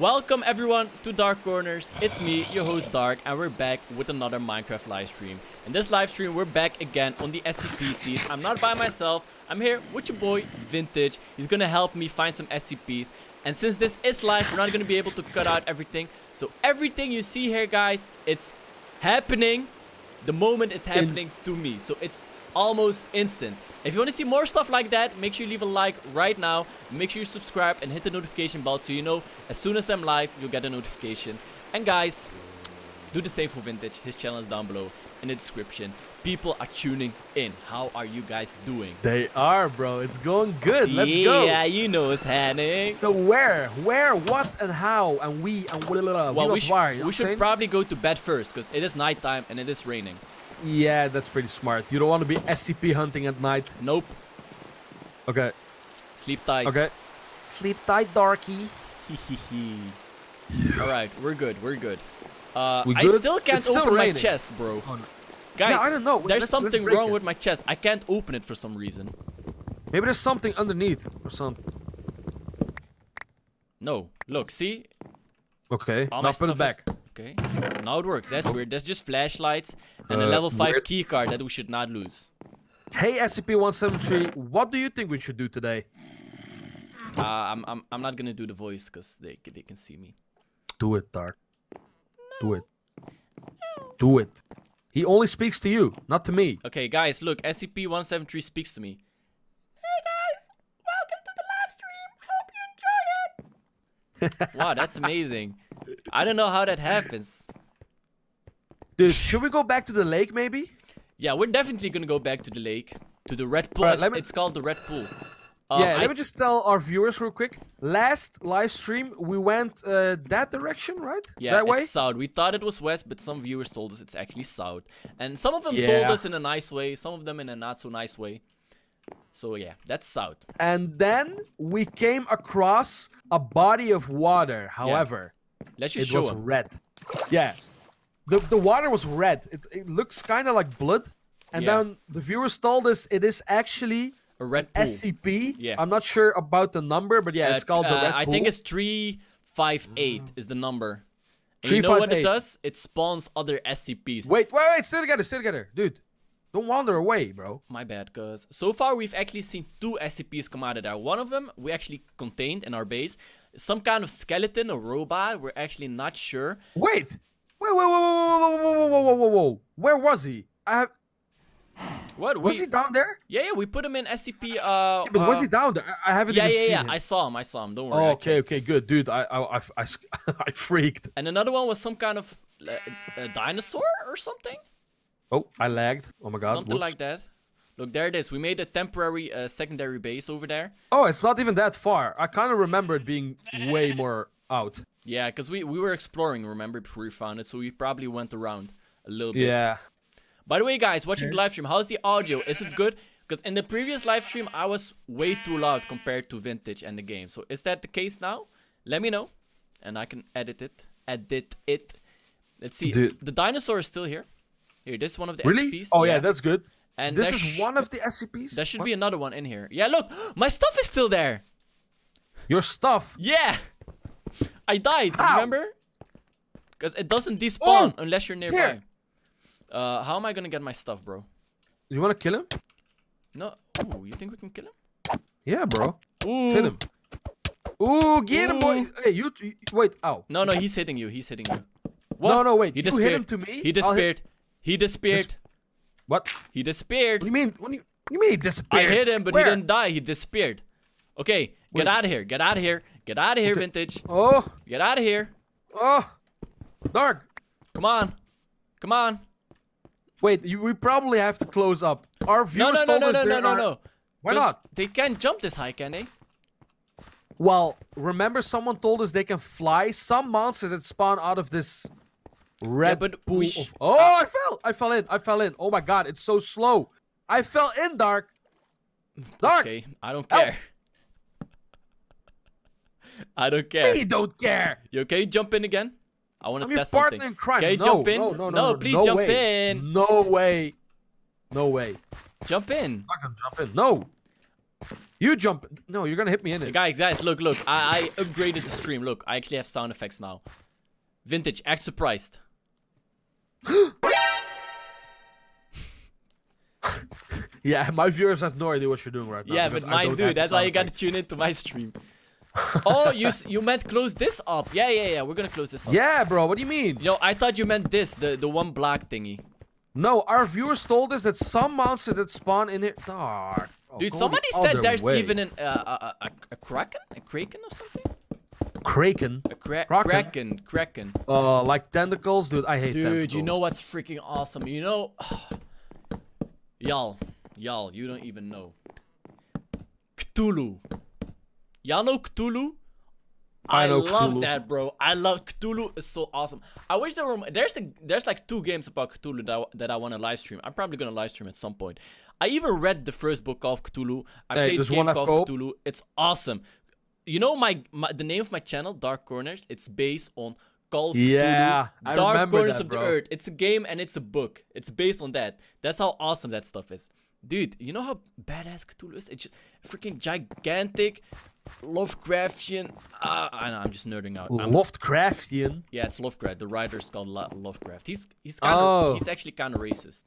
Welcome everyone to Dark Corners. It's me, your host Dark, and we're back with another Minecraft livestream. In this livestream, we're back again on the SCP seas. I'm not by myself. I'm here with your boy Vyntage. He's gonna help me find some SCPs. And since this is live, we're not gonna be able to cut out everything. So everything you see here, guys, it's happening the moment it's happening to me. So it's almost instant. If you want to see more stuff like that, make sure you leave a like right now. Make sure you subscribe and hit the notification bell so you know as soon as I'm live, you'll get a notification. And guys, do the same for Vyntage. His channel is down below in the description. People are tuning in. How are you guys doing? They are, bro. It's going good. Let's go. Yeah, you know it's happening. So where, what, and how, and we should probably go to bed first because it is nighttime and it is raining. Yeah, that's pretty smart. You don't want to be SCP hunting at night. Nope. Okay. Sleep tight. Okay. Sleep tight, Darky. Yeah. All right, we're good. We're good. I still can't open my chest, bro. Oh, no. Guys, yeah, I don't know. There's something wrong with my chest. I can't open it for some reason. Maybe there's something underneath or something. No. Look, see? Okay. Now put it back. Okay, now it works. That's weird. That's just flashlights and a level 5 keycard that we should not lose. Hey, SCP-173, what do you think we should do today? I'm not gonna do the voice because they can see me. Do it, Dark. Do it. Do it. He only speaks to you, not to me. Okay, guys, look, SCP-173 speaks to me. Hey, guys, welcome to the live stream. Hope you enjoy it. Wow, that's amazing. I don't know how that happens. Dude, should we go back to the lake maybe? Yeah, we're definitely gonna go back to the lake. To the Red Pool. Right, it's called the Red Pool. Yeah, let me just tell our viewers real quick. Last live stream, we went that direction, right? Yeah, that way? It's south. We thought it was west, but some viewers told us it's actually south. And some of them told us in a nice way, some of them in a not so nice way. So yeah, that's south. And then we came across a body of water, however. Yeah. Let's just show him. It was red. Yeah. The water was red. It looks kind of like blood. And then the viewers told us it is actually a red pool. SCP. Yeah. I'm not sure about the number, but yeah, it's called the red pool. I think it's 358 is the number. And you know what it does? It spawns other SCPs. Wait. Stay together. Dude, don't wander away, bro. My bad, because so far we've actually seen 2 SCPs come out of there. One of them we actually contained in our base. Some kind of skeleton or robot. We're actually not sure. Wait. Where was he? Was he down there? Yeah, we put him in SCP. Yeah, but was he down there? I haven't even seen him. I saw him. Don't worry. Oh, okay, good, dude. I freaked. And another one was some kind of a dinosaur or something. Oh, I lagged. Oh my god. Something like that. Look, there it is. We made a temporary secondary base over there. Oh, it's not even that far. I kind of remember it being way more out. Yeah, because we were exploring, remember, before we found it. So we probably went around a little bit. Yeah. By the way, guys, watching the live stream, how's the audio? Is it good? Because in the previous live stream, I was way too loud compared to Vyntage and the game. So is that the case now? Let me know. And I can edit it. Let's see. Dude. The dinosaur is still here. Here, this is one of the SCPs. Oh, yeah, that's good. And this is one of the SCPs? There should be another one in here. Yeah, look. My stuff is still there. Your stuff? Yeah. I died, remember? Because it doesn't despawn unless you're nearby. How am I going to get my stuff, bro? You want to kill him? No. Ooh, you think we can kill him? Yeah, bro. Ooh. Hit him. Ooh, get him, boy. Hey, you wait. Ow. No, he's hitting you. What? No, wait. He disappeared. Hit him to me? He disappeared. What? He disappeared. What do you mean? What do you mean he disappeared? I hit him, but he didn't die. He disappeared. Okay, get out of here. Get out of here, Vyntage. Oh. Get out of here. Oh. Dark. Come on. Wait, we probably have to close up. Our viewers told us no. Why not? They can't jump this high, can they? Well, remember someone told us they can fly. Some monsters that spawn out of this... Red pool. I fell. I fell in. Oh my god, it's so slow. I fell in, Dark. Okay, I don't care. We don't care. You okay? Jump in again. I want to test something. In crime. Okay, jump in. No, please jump in. No way. Jump in. I can jump in. No. You jump. No, you're gonna hit me in it. Guys, look. I upgraded the stream. Look, I actually have sound effects now. Vyntage, act surprised. Yeah, my viewers have no idea what you're doing right now. Yeah, but mine do. That's why you gotta tune into my stream. Oh, you meant close this up. Yeah. We're gonna close this up. Yeah, bro. What do you mean? Yo, I thought you meant this, the one black thingy. No, our viewers told us that some monster that spawn in it. Oh, dude, somebody said there's even an a kraken or something. Kraken. Kraken. Like tentacles, dude. I hate tentacles. Dude, you know what's freaking awesome? You know, y'all, you don't even know. Cthulhu. Y'all know Cthulhu? I love Cthulhu. That, bro. I love Cthulhu. It's so awesome. I wish there were. There's like 2 games about Cthulhu that I want to live stream. I'm probably gonna live stream at some point. I even read the first book of Cthulhu. I played the game of Cthulhu. It's awesome. You know the name of my channel, Dark Corners. It's based on Call of Cthulhu. Yeah, Dark Corners of the Earth. It's a game and it's a book. It's based on that. That's how awesome that stuff is, dude. You know how badass Cthulhu is? It's just freaking gigantic. Lovecraftian. I know, I'm just nerding out. Lovecraftian? Yeah, it's Lovecraft. The writer's called Lovecraft. He's actually kind of racist.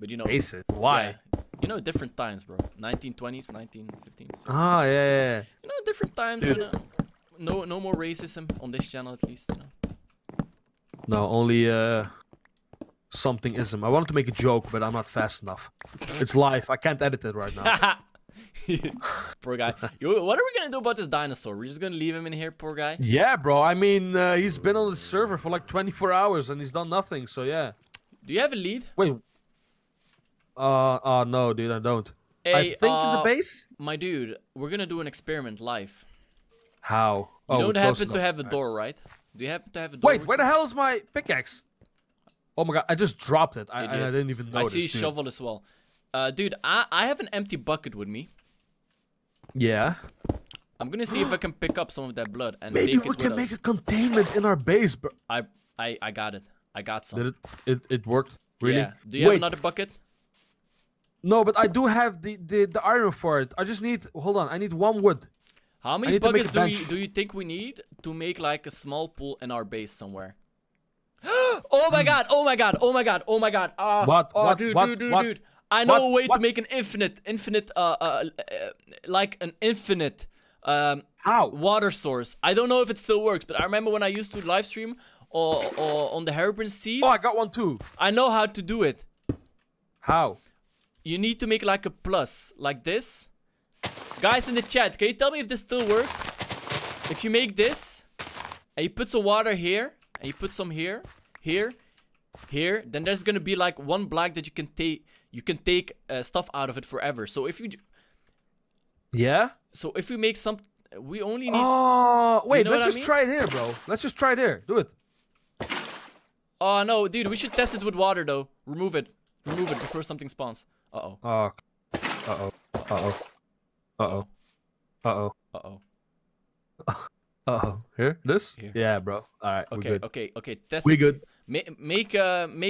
But you know. Racist? Why? Yeah, you know, different times, bro. 1920s, 1915s. Yeah. You know, different times. You know, no more racism on this channel, at least. You know. No, only something-ism. I wanted to make a joke, but I'm not fast enough. It's live. I can't edit it right now. Poor guy. Yo, what are we gonna do about this dinosaur? We're just gonna leave him in here, poor guy? Yeah, bro. I mean, he's been on the server for like 24 hours and he's done nothing, so yeah. Do you have a lead? Wait. No, dude, I don't. Hey, I think in the base? My dude, we're gonna do an experiment live. How? Oh, you don't happen to have a door, right? Do you happen to have a door? Wait, where the hell is my pickaxe? Oh my god, I just dropped it. I didn't even notice. I see a shovel as well. Dude, I have an empty bucket with me. Yeah. I'm gonna see if I can pick up some of that blood and maybe take it with us. Maybe we can make a containment in our base, bro. I got it. I got some. Did it worked? Really? Yeah. Do you have another bucket? No, but I do have the iron for it. I just need... Hold on. I need 1 wood. How many buckets do you think we need to make like a small pool in our base somewhere? Oh my god. Dude. I know a way to make an infinite water source. I don't know if it still works, but I remember when I used to live stream or on the Herobrine Sea. Oh, I got one too. I know how to do it. How? You need to make like a plus, like this. Guys in the chat, can you tell me if this still works? If you make this, and you put some water here, and you put some here, then there's gonna be like 1 block that you can take. You can take stuff out of it forever. So if you, if we make some, we only need. Oh wait, you know let's just try it here, bro. Let's just try it here. Do it. Oh no, dude, we should test it with water though. Remove it before something spawns. Uh oh. Here, this. Here. Yeah, bro. All right. Okay. We're good. Okay. Test. We good. Make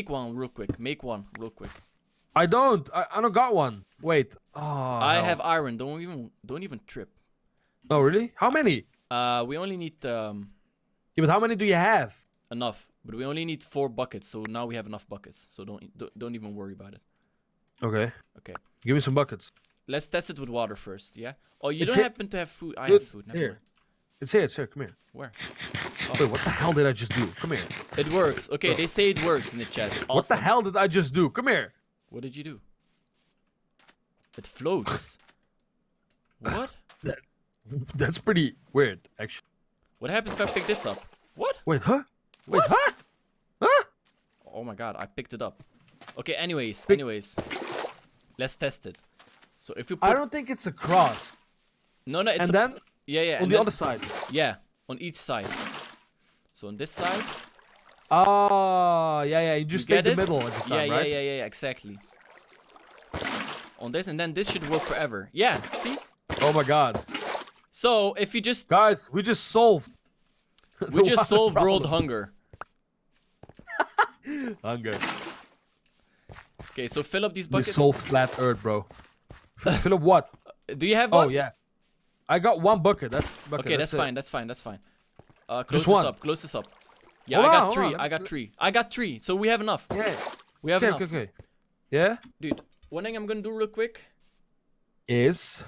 one real quick. I don't. I don't got one. Wait. Oh. I have iron. Don't even trip. Oh really? How many? We only need Yeah, but how many do you have? Enough. But we only need 4 buckets. So now we have enough buckets. So don't even worry about it. Okay. Okay. Give me some buckets. Let's test it with water first. Yeah. Oh, you don't happen to have food? I have food. Never mind. It's here. Come here. Where? Oh. Wait, what the hell did I just do? Come here. It works. Okay, They say it works in the chat. Awesome. What the hell did I just do? Come here. What did you do? It floats. What? That's pretty weird, actually. What happens if I pick this up? What? Wait, huh? Wait, what? Huh? Huh? Oh my god, I picked it up. Okay, anyways. Let's test it. So if you put... I don't think it's a cross. No, it's then? Yeah. On the other side. Yeah, on each side. So on this side... Oh, yeah, you just get the middle at the time, right? Yeah, exactly. On this, and then this should work forever. Yeah, see? Oh my god. So, if you just... Guys, we just solved... We just solved world hunger. Hunger. Okay, so fill up these buckets. We solved flat earth, bro. Fill up what? Do you have one? Oh, yeah. I got one bucket. That's bucket. Okay, that's fine. That's fine. That's fine. Close Just this one. Up. Close this up. Yeah, hold I got on, three. I got three. I got three. So we have enough. Yeah. We have enough. Okay. Yeah? Dude, one thing I'm going to do real quick is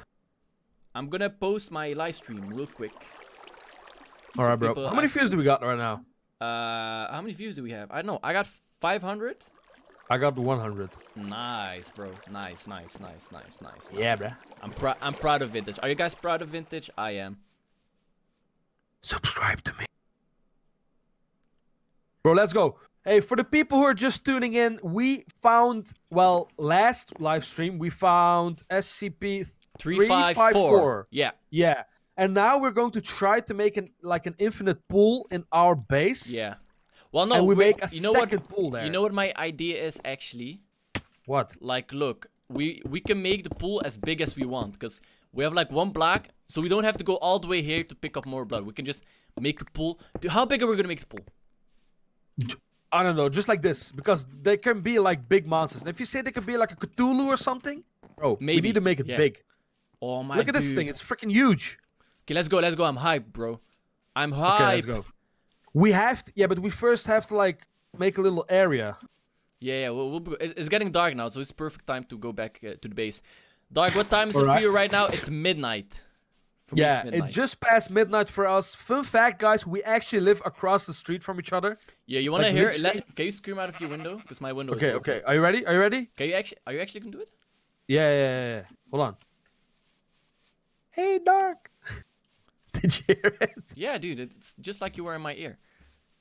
I'm going to post my live stream real quick. All right, bro. How many views do we got right now? How many views do we have? I don't know. I got 500. I got 100. Nice, bro. Nice. Yeah, bro. I'm proud of Vyntage. Are you guys proud of Vyntage? I am. Subscribe to me. Bro, let's go. Hey, for the people who are just tuning in, we found, well, last live stream, we found SCP-354. Yeah. Yeah. And now we're going to try to make an infinite pool in our base. Yeah. Well, no, and we make a second pool there. You know what my idea is, actually? What? Like, look, we can make the pool as big as we want, because we have, like, one block, so we don't have to go all the way here to pick up more blood. We can just make a pool. How big are we going to make the pool? I don't know, just like this, because they can be, like, big monsters. And if you say they could be, like, a Cthulhu or something, bro, maybe. We need to make it big. Oh, my Look at this thing. It's freaking huge. Okay, let's go. I'm hyped, bro. I'm hyped. Okay, let's go. We have to, yeah, but we first have to, like, make a little area. Yeah, it's getting dark now, so it's perfect time to go back to the base. Dark, what time is it for you right now? It's midnight. For yeah, me, it's midnight. It just passed midnight for us. Fun fact, guys, we actually live across the street from each other. Yeah, you want to hear? Can you scream out of your window? Because my window is open. Okay. Are you ready? Can you actually? Are you actually gonna do it? Yeah. Hold on. Hey, Dark. Did you hear it? Yeah, dude, it's just like you were in my ear.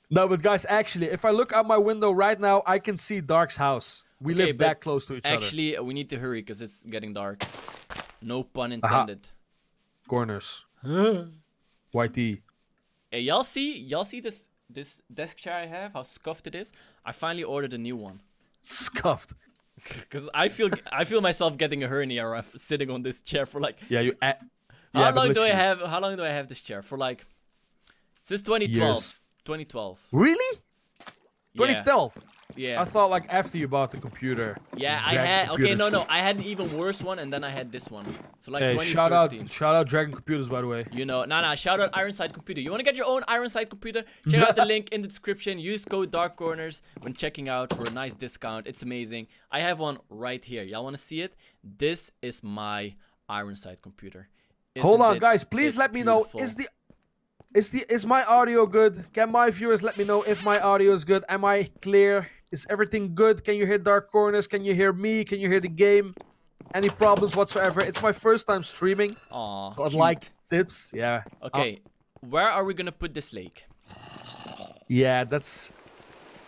No, but guys, actually, if I look out my window right now, I can see Dark's house. We live that close to each other. Actually, we need to hurry because it's getting dark. No pun intended. Aha. Corners. Whitey. Hey, y'all see this desk chair I have? How scuffed it is? I finally ordered a new one. Scuffed. Because I feel myself getting a hernia sitting on this chair for like. Yeah, you. Yeah, how long do I have this chair? For like, since 2012. Years. 2012. Really? 2012? Yeah. I thought like after you bought the computer. Yeah, I had. Okay, no. I had an even worse one, and then I had this one. So like 2013. Shout out Dragon Computers, by the way. You know, shout out Ironside Computer. You want to get your own Ironside Computer? Check out the link in the description. Use code Dark Corners when checking out for a nice discount. It's amazing. I have one right here. Y'all want to see it? This is my Ironside Computer. Hold on, guys. Please let me know. Is my audio good? Can my viewers let me know if my audio is good? Am I clear? Is everything good? Can you hear Dark Corners? Can you hear me? Can you hear the game? Any problems whatsoever? It's my first time streaming. Aww, so I'd like tips. Yeah. Okay. Where are we gonna put this lake? Yeah, that's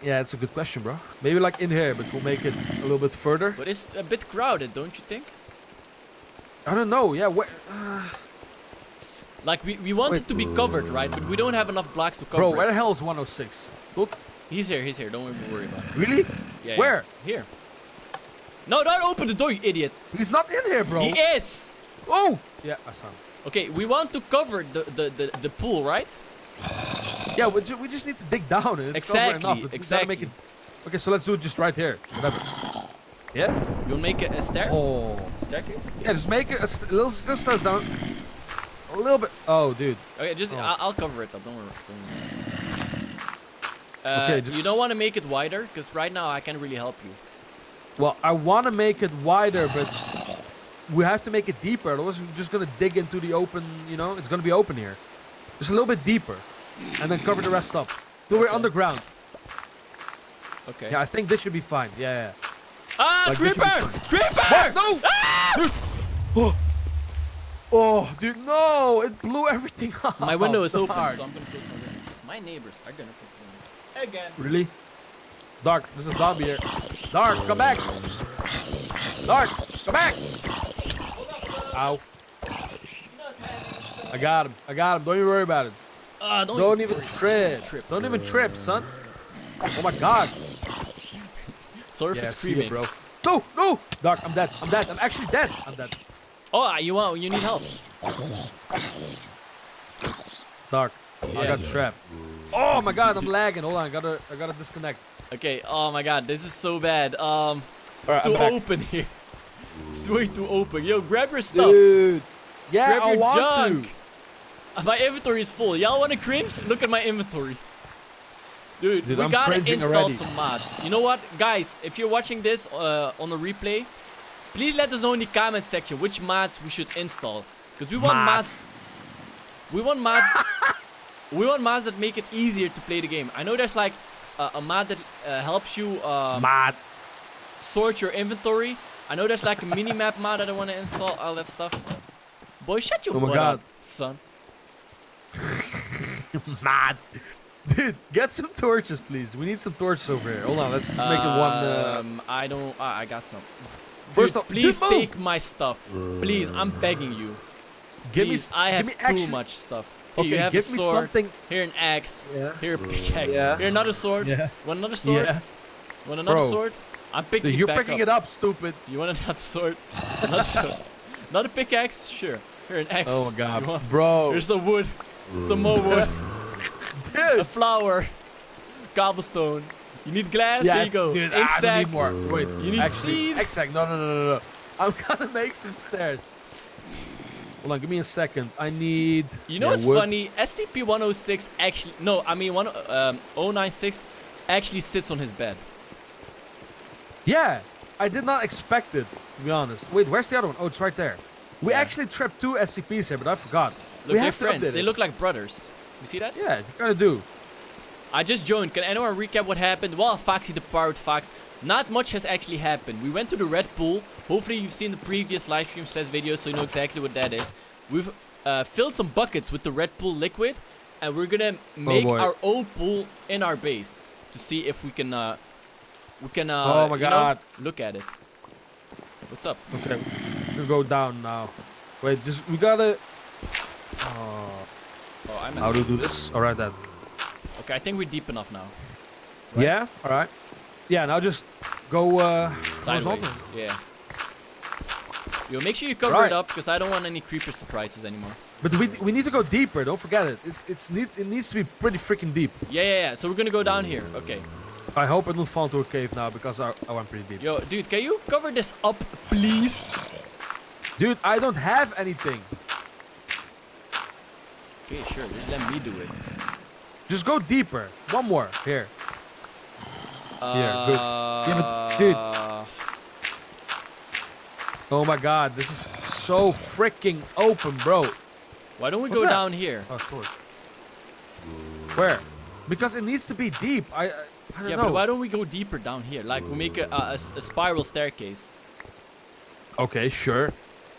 a good question, bro. Maybe like in here, but we'll make it a little bit further. But it's a bit crowded, don't you think? I don't know. Yeah. Where? Like, we want it to be covered, right? But we don't have enough blocks to cover it. Bro, where the hell is 106? Look. He's here. Don't worry about it. Really? Yeah, where? Yeah. Here. No, don't open the door, you idiot. He's not in here, bro. He is. Oh! Yeah, I saw him. Okay, we want to cover the pool, right? Yeah, we just need to dig down. It's exactly. Make it. Okay, so let's do it just right here. Yeah? You'll make a stair? Oh. Staircase? Yeah, just make it a little stairs down. A little bit. Oh, dude. Okay, I'll cover it up. Don't worry. Okay, you don't want to make it wider, because right now I can't really help you. Well, I want to make it wider, but we have to make it deeper. Otherwise, we're just gonna dig into the open. You know, it's gonna be open here. Just a little bit deeper, and then cover the rest up. So we're underground. Okay. Yeah, I think this should be fine. Yeah. Ah, like creeper! No! Ah! Oh, dude, no! It blew everything up. My window is open, so I'm gonna close my window. My neighbors are gonna close my window again. Really? Dark, there's a zombie here. Dark, come back! Dark, come back! Ow. I got him. Don't even worry about it. Don't even trip. Don't even trip, son. Oh my god. Sorry for screaming. See you, bro. No! Dark, I'm dead. I'm actually dead. Oh, you need help. Dark, I got trapped. Oh my god, I'm lagging. Hold on, I gotta disconnect. Okay, oh my god, this is so bad. It's too open here. It's way too open. Yo, grab your stuff. Dude. Yeah, grab your junk. My inventory is full. Y'all want to cringe? Look at my inventory. Dude, we gotta install some mods. You know what? Guys, if you're watching this on the replay, please let us know in the comment section which mods we should install. Because we want mods. We want mods that make it easier to play the game. I know there's like a mod that helps you sort your inventory. I know there's like a mini-map mod that I want to install, all that stuff. Boy, shut your butt up, son. Mad. Dude, get some torches, please. We need some torches over here. Hold on, let's just make it one. I don't. I got some. First off, please take my stuff. Please, I'm begging you. Give me. I have too much stuff. Here, okay, you have give a sword. Me something. Here an axe. Yeah. Here a pickaxe. Yeah. Here another sword. Yeah. Want another sword? Yeah. Want another sword? I'm picking. Dude, you're picking it up, stupid. You want another sword? Another sword. Another pickaxe? Sure. Here an axe. Oh my God, bro. Here's some wood. Some more wood. Dude. A flower, cobblestone. You need glass. Yeah, there you go. Dude, I need more. Wait, you need seed. Exact. No. I'm gonna make some stairs. Hold on, give me a second. I need. You know what's funny? SCP-106 actually. No, I mean 096 actually sits on his bed. Yeah, I did not expect it. To be honest. Wait, where's the other one? Oh, it's right there. We actually trapped two SCPs here, but I forgot. Look, they're friends. They look like brothers. You see that? Yeah, you gotta do. I just joined. Can anyone recap what happened? Well, Foxy the Pirate Fox. Not much has actually happened. We went to the Red Pool. Hopefully, you've seen the previous live stream slash video, so you know exactly what that is. We've filled some buckets with the Red Pool liquid, and we're gonna make our own pool in our base to see if we can. Oh my God! You know, look at it. What's up? Okay, we go down now. Wait, just we gotta. How do we do this? All right, that. Okay, I think we're deep enough now. Right? Yeah. All right. Yeah. Now just go sideways. Yeah. Yo, make sure you cover it up because I don't want any creeper surprises anymore. But we need to go deeper. Don't forget it. It needs to be pretty freaking deep. Yeah. So we're gonna go down here. Okay. I hope it won't fall into a cave now because I went pretty deep. Yo, dude, can you cover this up, please? Dude, I don't have anything. Okay, sure. Just let me do it. Just go deeper. One more. Here. Yeah, good. Yeah, dude. Oh my God. This is so freaking open, bro. Why don't we go down here? Oh, torch. Where? Because it needs to be deep. I don't know. But why don't we go deeper down here? Like, we make a spiral staircase. Okay, sure.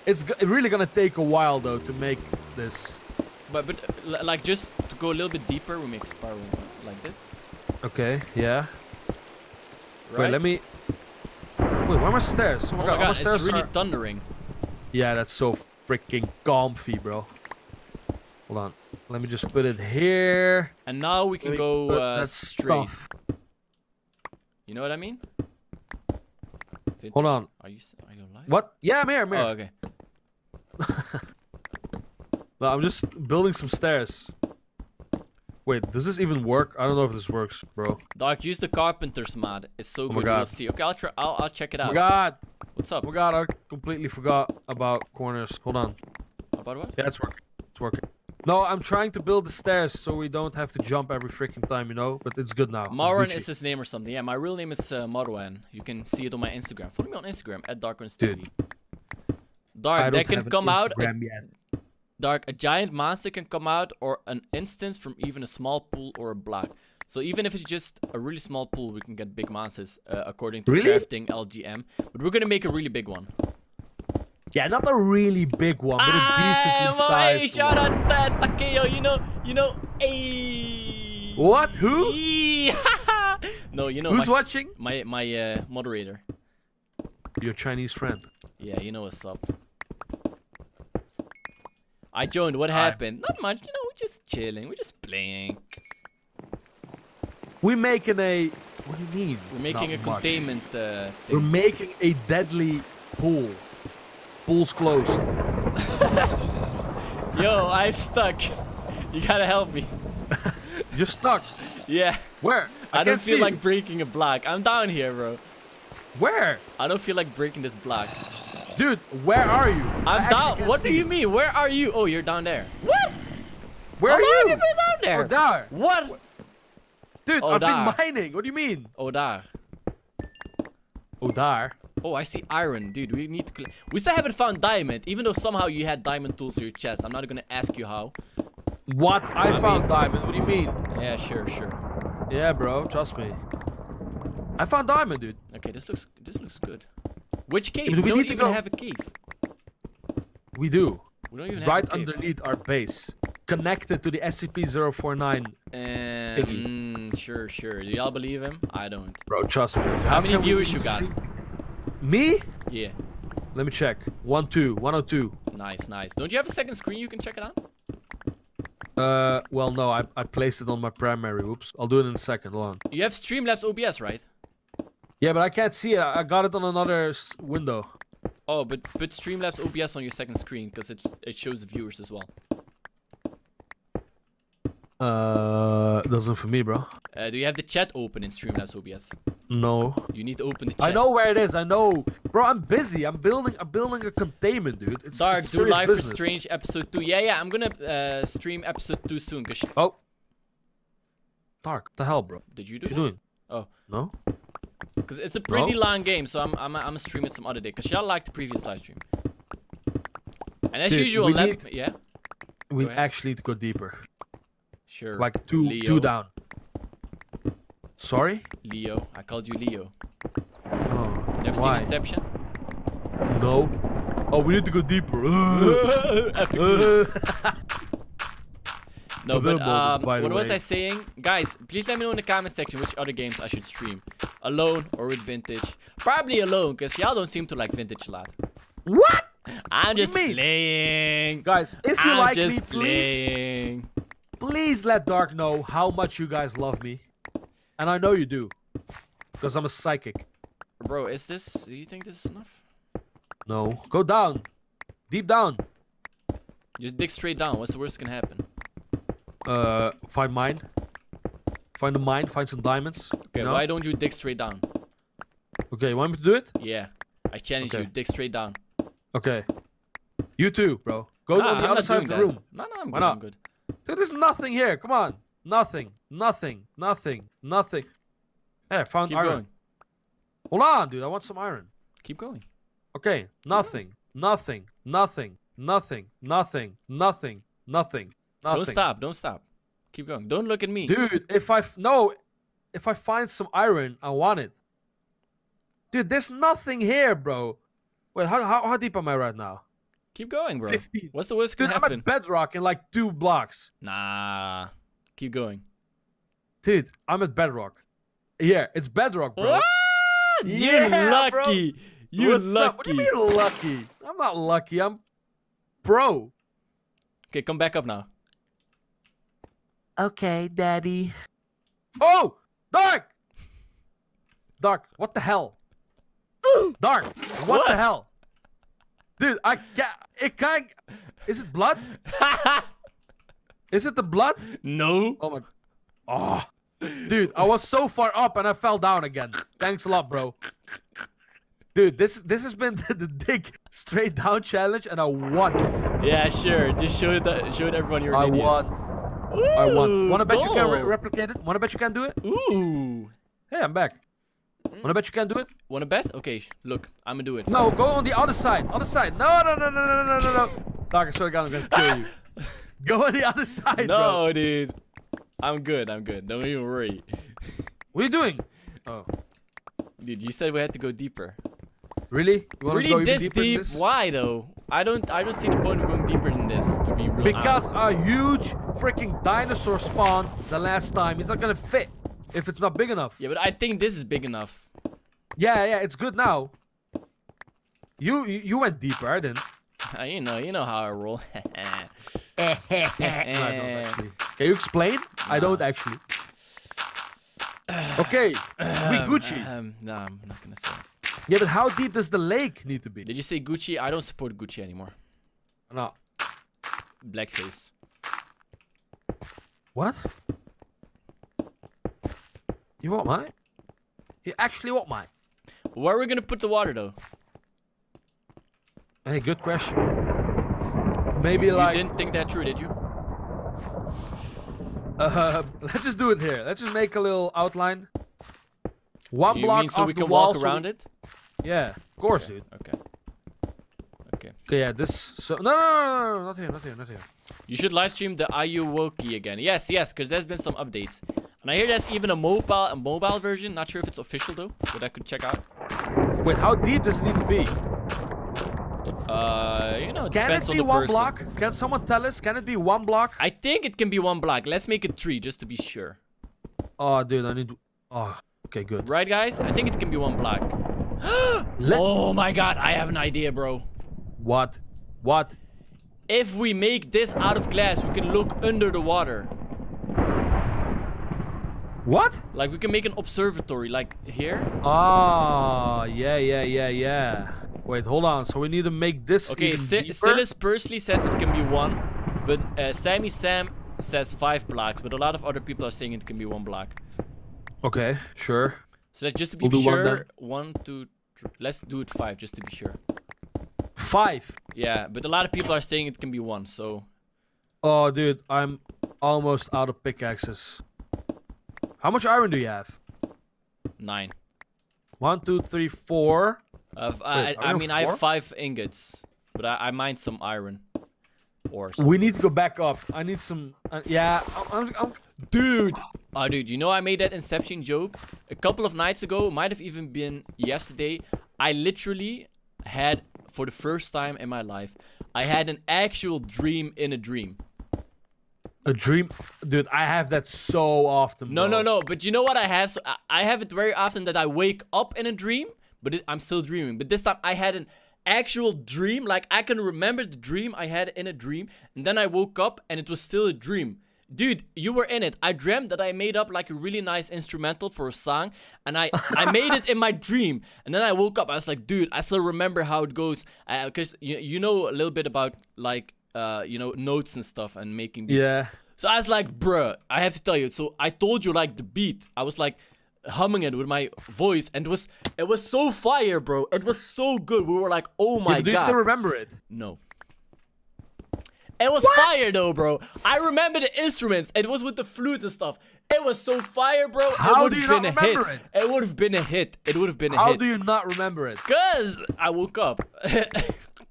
It's really going to take a while, though, to make this... But like just to go a little bit deeper, we make spiral like this. Okay, yeah. Right? Wait, let me. Wait, where are my stairs? Oh my God, it's stairs really thundering. Yeah, that's so freaking comfy, bro. Hold on, let me just put it here. And now we can go straight. Stuff. You know what I mean? Vintage. Hold on. Are you alive? What? Yeah, I'm here. I'm here. Oh, okay. No, I'm just building some stairs. Wait, does this even work? I don't know if this works, bro. Dark, use the carpenter's mod. It's so good. We'll see. Okay, I'll check it out. Oh my God. What's up? Oh my God, I completely forgot about corners. Hold on. About what? Yeah, it's working. It's working. No, I'm trying to build the stairs so we don't have to jump every freaking time, you know? But it's good now. Marwan is his name or something. Yeah, my real name is Marwan. You can see it on my Instagram. Follow me on Instagram at Dark Corners TV. Dark, that can come out. Dark, a giant monster can come out or an instance from even a small pool or a block. So even if it's just a really small pool, we can get big monsters according to crafting LGM. But we're going to make a really big one. Yeah, not a really big one, but a decently sized one. Shout out to Takeo, you know. Hey. What? Who? No, you know. Who's watching? My moderator. Your Chinese friend. Yeah, you know what's up. I joined. What happened? Not much. You know, we're just chilling. We're just playing. We're making a... What do you mean? We're making a containment thing. We're making a deadly pool. Pool's closed. Yo, I'm stuck. You gotta help me. You're stuck? Yeah. Where? I don't feel like breaking a block. I'm down here, bro. Where? I don't feel like breaking this block. Dude, where are you? I'm down. What do you mean? Where are you? Oh, you're down there. What? Where are you? How long have you been down there? Oh, there. What? Dude, I've been mining. What do you mean? Oh, there. Oh, there. Oh, I see iron. Dude, we need to collect. We still haven't found diamond, even though somehow you had diamond tools in your chest. I'm not going to ask you how. What? I found diamond. What do you mean? Yeah, sure, sure. Yeah, bro. Trust me. I found diamond, dude. Okay, this looks good. Which cave? We don't even have a cave. We do. We don't even have a cave. Right underneath our base. Connected to the SCP-049 thingy. Sure, sure. Do y'all believe him? I don't. Bro, trust me. How many viewers you got? Me? Yeah. Let me check. 102. Nice, nice. Don't you have a second screen you can check it out? Well, no. I placed it on my primary. Oops. I'll do it in a second. Hold on. You have Streamlabs OBS, right? Yeah, but I can't see it. I got it on another window. Oh, but put Streamlabs OBS on your second screen because it shows the viewers as well. Doesn't for me, bro. Do you have the chat open in Streamlabs OBS? No. You need to open the chat. I know where it is. I know, bro. I'm busy. I'm building a containment, dude. It's Dark, do Life is Strange episode 2. Yeah, yeah. I'm gonna stream episode 2 soon. Cause oh. Dark, what the hell, bro? Did you do? What you doing? Oh. No. Because it's a pretty long game, so I'm gonna stream it some other day. Because y'all liked the previous live stream. And as usual, we actually need to go deeper. Sure. Like two down. Sorry? Leo. I called you Leo. Oh. Never seen Inception? No. Oh, we need to go deeper. No, but what was I saying? Guys, please let me know in the comment section which other games I should stream. Alone or with Vyntage. Probably alone, because y'all don't seem to like Vyntage a lot. What? I'm just playing. Guys, if you like me, please, please let Dark know how much you guys love me. And I know you do. Because I'm a psychic. Bro, is this... Do you think this is enough? No. Go down. Deep down. Just dig straight down. What's the worst that can happen? Find mine. Find a mine. Find some diamonds. Okay, why don't you dig straight down? Okay, you want me to do it? Yeah. I challenge you. Dig straight down. Okay. You too, bro. Go on the other side of the room. No, I'm good. I'm good. Dude, there's nothing here. Come on. Nothing. Hey, I found iron. Hold on, dude. I want some iron. Keep going. Okay. Nothing. Nothing. Don't stop. Keep going. Don't look at me. Dude, if I find some iron, I want it. Dude, there's nothing here, bro. Wait, how deep am I right now? Keep going, bro. 15. What's the worst that can happen? I'm at bedrock in like 2 blocks. Nah. Keep going. Dude, I'm at bedrock. Yeah, it's bedrock, bro. What? Yeah, bro. You're lucky. What do you mean lucky? I'm not lucky. I'm pro. Okay, come back up now. Okay, daddy. Oh! Dark! Dark, what the hell? Dark, what the hell? Dude, I can't... It can't... Is it blood? Is it the blood? No. Oh my... Oh. Dude, I was so far up and I fell down again. Thanks a lot, bro. Dude, this has been the dig straight down challenge and I won. Yeah, sure. Just show everyone your video. I won. Ooh, I won. Wanna bet you can replicate it? Wanna bet you can do it? Ooh. Hey, I'm back. Wanna bet you can do it? Wanna bet? Okay, look, I'm gonna do it. No, go on the other side. Other side. No. Dark, I swear to God, I'm gonna kill you. Go on the other side, bro. No, dude. I'm good. Don't even worry. What are you doing? Oh. Dude, you said we had to go deeper. Really? You wanna go this deep? Why though? I don't see the point of going deeper than this, to be real. Because a huge freaking dinosaur spawned the last time. It's not gonna fit if it's not big enough. Yeah, but I think this is big enough. Yeah, it's good now. You went deeper, I didn't. You know how I roll. No, I don't actually. Can you explain? No. I don't actually. Okay, we Gucci. No, I'm not gonna say it. Yeah, but how deep does the lake need to be? Did you say Gucci? I don't support Gucci anymore. No. Blackface. What? You want mine? You actually want mine? Where are we gonna put the water, though? Hey, good question. Maybe you like... You didn't think that through, did you? Let's just do it here. Let's just make a little outline. One block off the wall. So we can walk around it? Yeah, of course, dude. Okay. Okay, yeah, this... So, no, not here, not here. You should livestream the Ayuwoki again. Yes, because there's been some updates. And I hear there's even a mobile version. Not sure if it's official, though, but I could check out. Wait, how deep does it need to be? You know, it depends on the person. Can it be one block? Can someone tell us? Can it be one block? I think it can be one block. Let's make it 3, just to be sure. Oh, dude, I need to... Oh, okay, good. Right, guys? I think it can be one block. Oh, my God. I have an idea, bro. What? What? If we make this out of glass, we can look under the water. What? Like, we can make an observatory, like, here. Ah, yeah. Wait, hold on. So we need to make this even deeper? Silas Persley says it can be 1, but Sammy Sam says 5 blocks, but a lot of other people are saying it can be 1 block. Okay, sure. So that just to be sure, 1, 2, 3. Let's do it 5, just to be sure. 5? Yeah, but a lot of people are saying it can be 1, so... Oh, dude, I'm almost out of pickaxes. How much iron do you have? 9. 1, 2, 3, 4. Wait, I have 5 ingots, but I mined some iron. Or something. We need to go back up. I need some... yeah, I'm... Dude! Oh, dude, you know I made that Inception joke? A couple of nights ago, might have even been yesterday, I literally had... For the first time in my life, I had an actual dream in a dream. A dream? Dude, I have that so often. No, but you know what I have? So I have it very often that I wake up in a dream, but I'm still dreaming. But this time I had an actual dream. Like, I can remember the dream I had in a dream. And then I woke up and it was still a dream. Dude, you were in it. I dreamt that I made up like a really nice instrumental for a song. And I made it in my dream. And then I woke up. I was like, dude, I still remember how it goes. Because you know a little bit about like, you know, notes and stuff and making beats. Yeah. So I was like, bruh, I have to tell you. So I told you like the beat. I was like humming it with my voice. And it was so fire, bro. It was so good. We were like, oh my God. Do you still remember it? No. It was fire, though, bro. I remember the instruments. It was with the flute and stuff. It was so fire, bro. How do you not remember it? It would have been a hit. It would have been a hit. How do you not remember it? Because I woke up.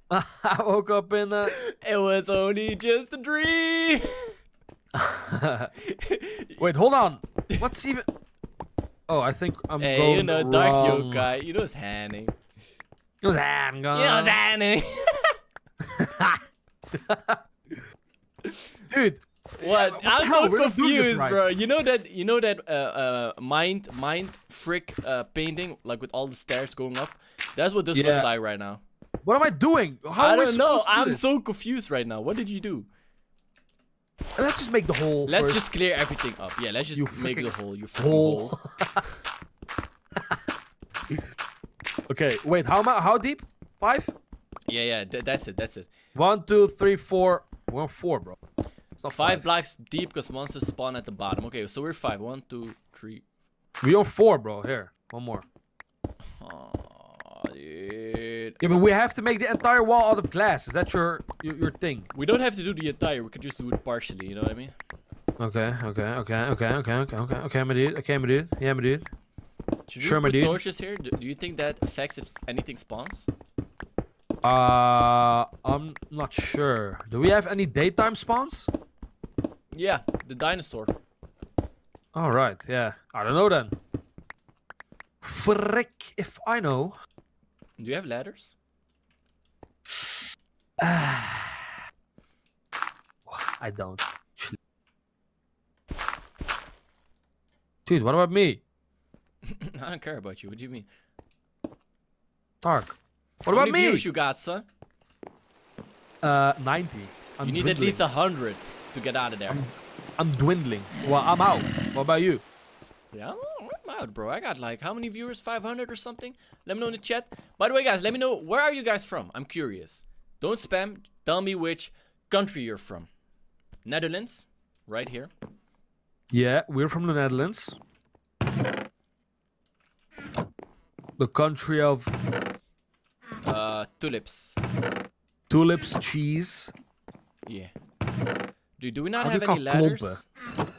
I woke up in a... It was only just a dream. Wait, hold on. What's even... Oh, I think I'm going wrong. You know, Dark Yokai. You know it's Hanning. It was Hanning. You know it's Hanning. Dude, what? I'm so confused, bro. You know that mind frick painting, like with all the stairs going up. That's what this looks like right now. What am I doing? How am I supposed to do this? I don't know. I'm so confused right now. What did you do? Let's just make the hole. Let's just clear everything up. Yeah, let's just make the hole. You hole. Okay, wait. How deep? 5? Yeah. That's it. 1, 2, 3, 4. We're 4, bro. It's not 5 blocks deep because monsters spawn at the bottom. Okay, so we're 5. 1, 2, 3. We are 4, bro. Here, one more. Oh, dude. Yeah, but we have to make the entire wall out of glass. Is that your thing? We don't have to do the entire. We could just do it partially. You know what I mean? Okay, my dude. Yeah, my dude. Should we put torches here? Do you think that affects if anything spawns? I'm not sure. Do we have any daytime spawns? Yeah, the dinosaur. All right, yeah. I don't know then. Frick, if I know. Do you have ladders? I don't. Dude, what about me? I don't care about you. What do you mean? Dark. What about me? How many views you got, son? 90. You need at least 100 to get out of there. I'm dwindling. Well, I'm out. What about you? Yeah, I'm out, bro. I got like, how many viewers? 500 or something? Let me know in the chat. By the way, guys, let me know, where are you guys from? I'm curious. Don't spam. Tell me which country you're from. Netherlands? Right here. Yeah, we're from the Netherlands. The country of... tulips. Tulips, cheese. Yeah. Dude, do we not have any ladders? Klompen?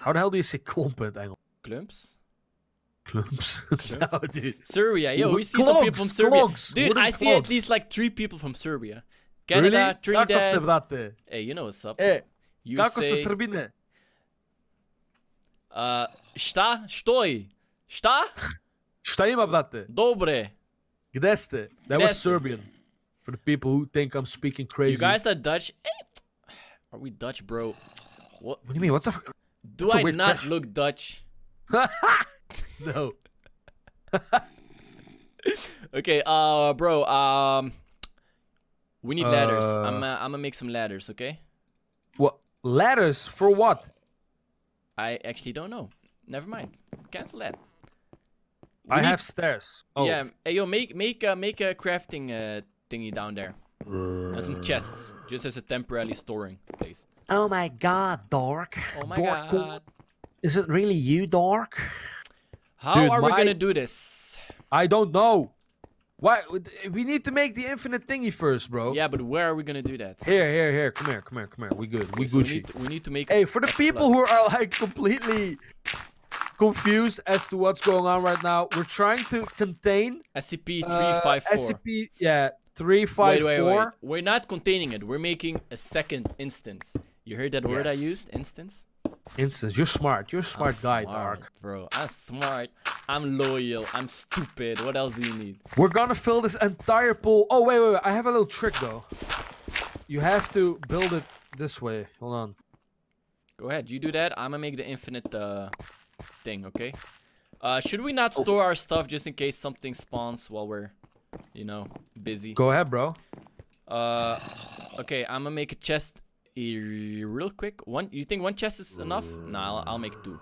How the hell do you say klompen in English? Clumps? Clumps? No, dude. Serbia, yo, we see some people from Serbia. Dude, I see at least like 3 people from Serbia. Canada, really? Trinidad. Hey, you know what's up. Hey, you kako se Srbine? Šta? Štoj? Šta? Šta ima, brate? Dobre. Gde ste? That was Serbian. For the people who think I'm speaking crazy. You guys are Dutch? Are we Dutch, bro? What do you mean? What's up? Do I not look Dutch? No. Okay, bro, we need ladders. I'm gonna make some ladders, okay? What? Ladders? For what? I actually don't know. Never mind. Cancel that. I have stairs. Oh. Yeah. Hey, yo, make a crafting thingy down there. And some chests. Just as a temporary storing place. Oh my god, Dark. Oh my god. Cool. Is it really you, Dark? How are we gonna do this? I don't know. Why? We need to make the infinite thingy first, bro. Yeah, but where are we gonna do that? Here. Come here. We good. We Gucci. We need to make... Hey, for the people who are like completely confused as to what's going on right now, we're trying to contain... SCP-354. SCP, yeah, 354. Wait. We're not containing it. We're making a second instance. You heard that word I used? Instance? Instance, you're a smart guy, Dark. Bro, I'm smart, I'm loyal, I'm stupid. What else do you need? We're gonna fill this entire pool. Oh, wait. I have a little trick though. You have to build it this way. Hold on. Go ahead, you do that. I'm gonna make the infinite thing, okay? Should we not store our stuff just in case something spawns while we're, you know, busy? Go ahead, bro. Okay, I'm gonna make a chest. Real quick, you think one chest is enough? Nah, I'll make 2.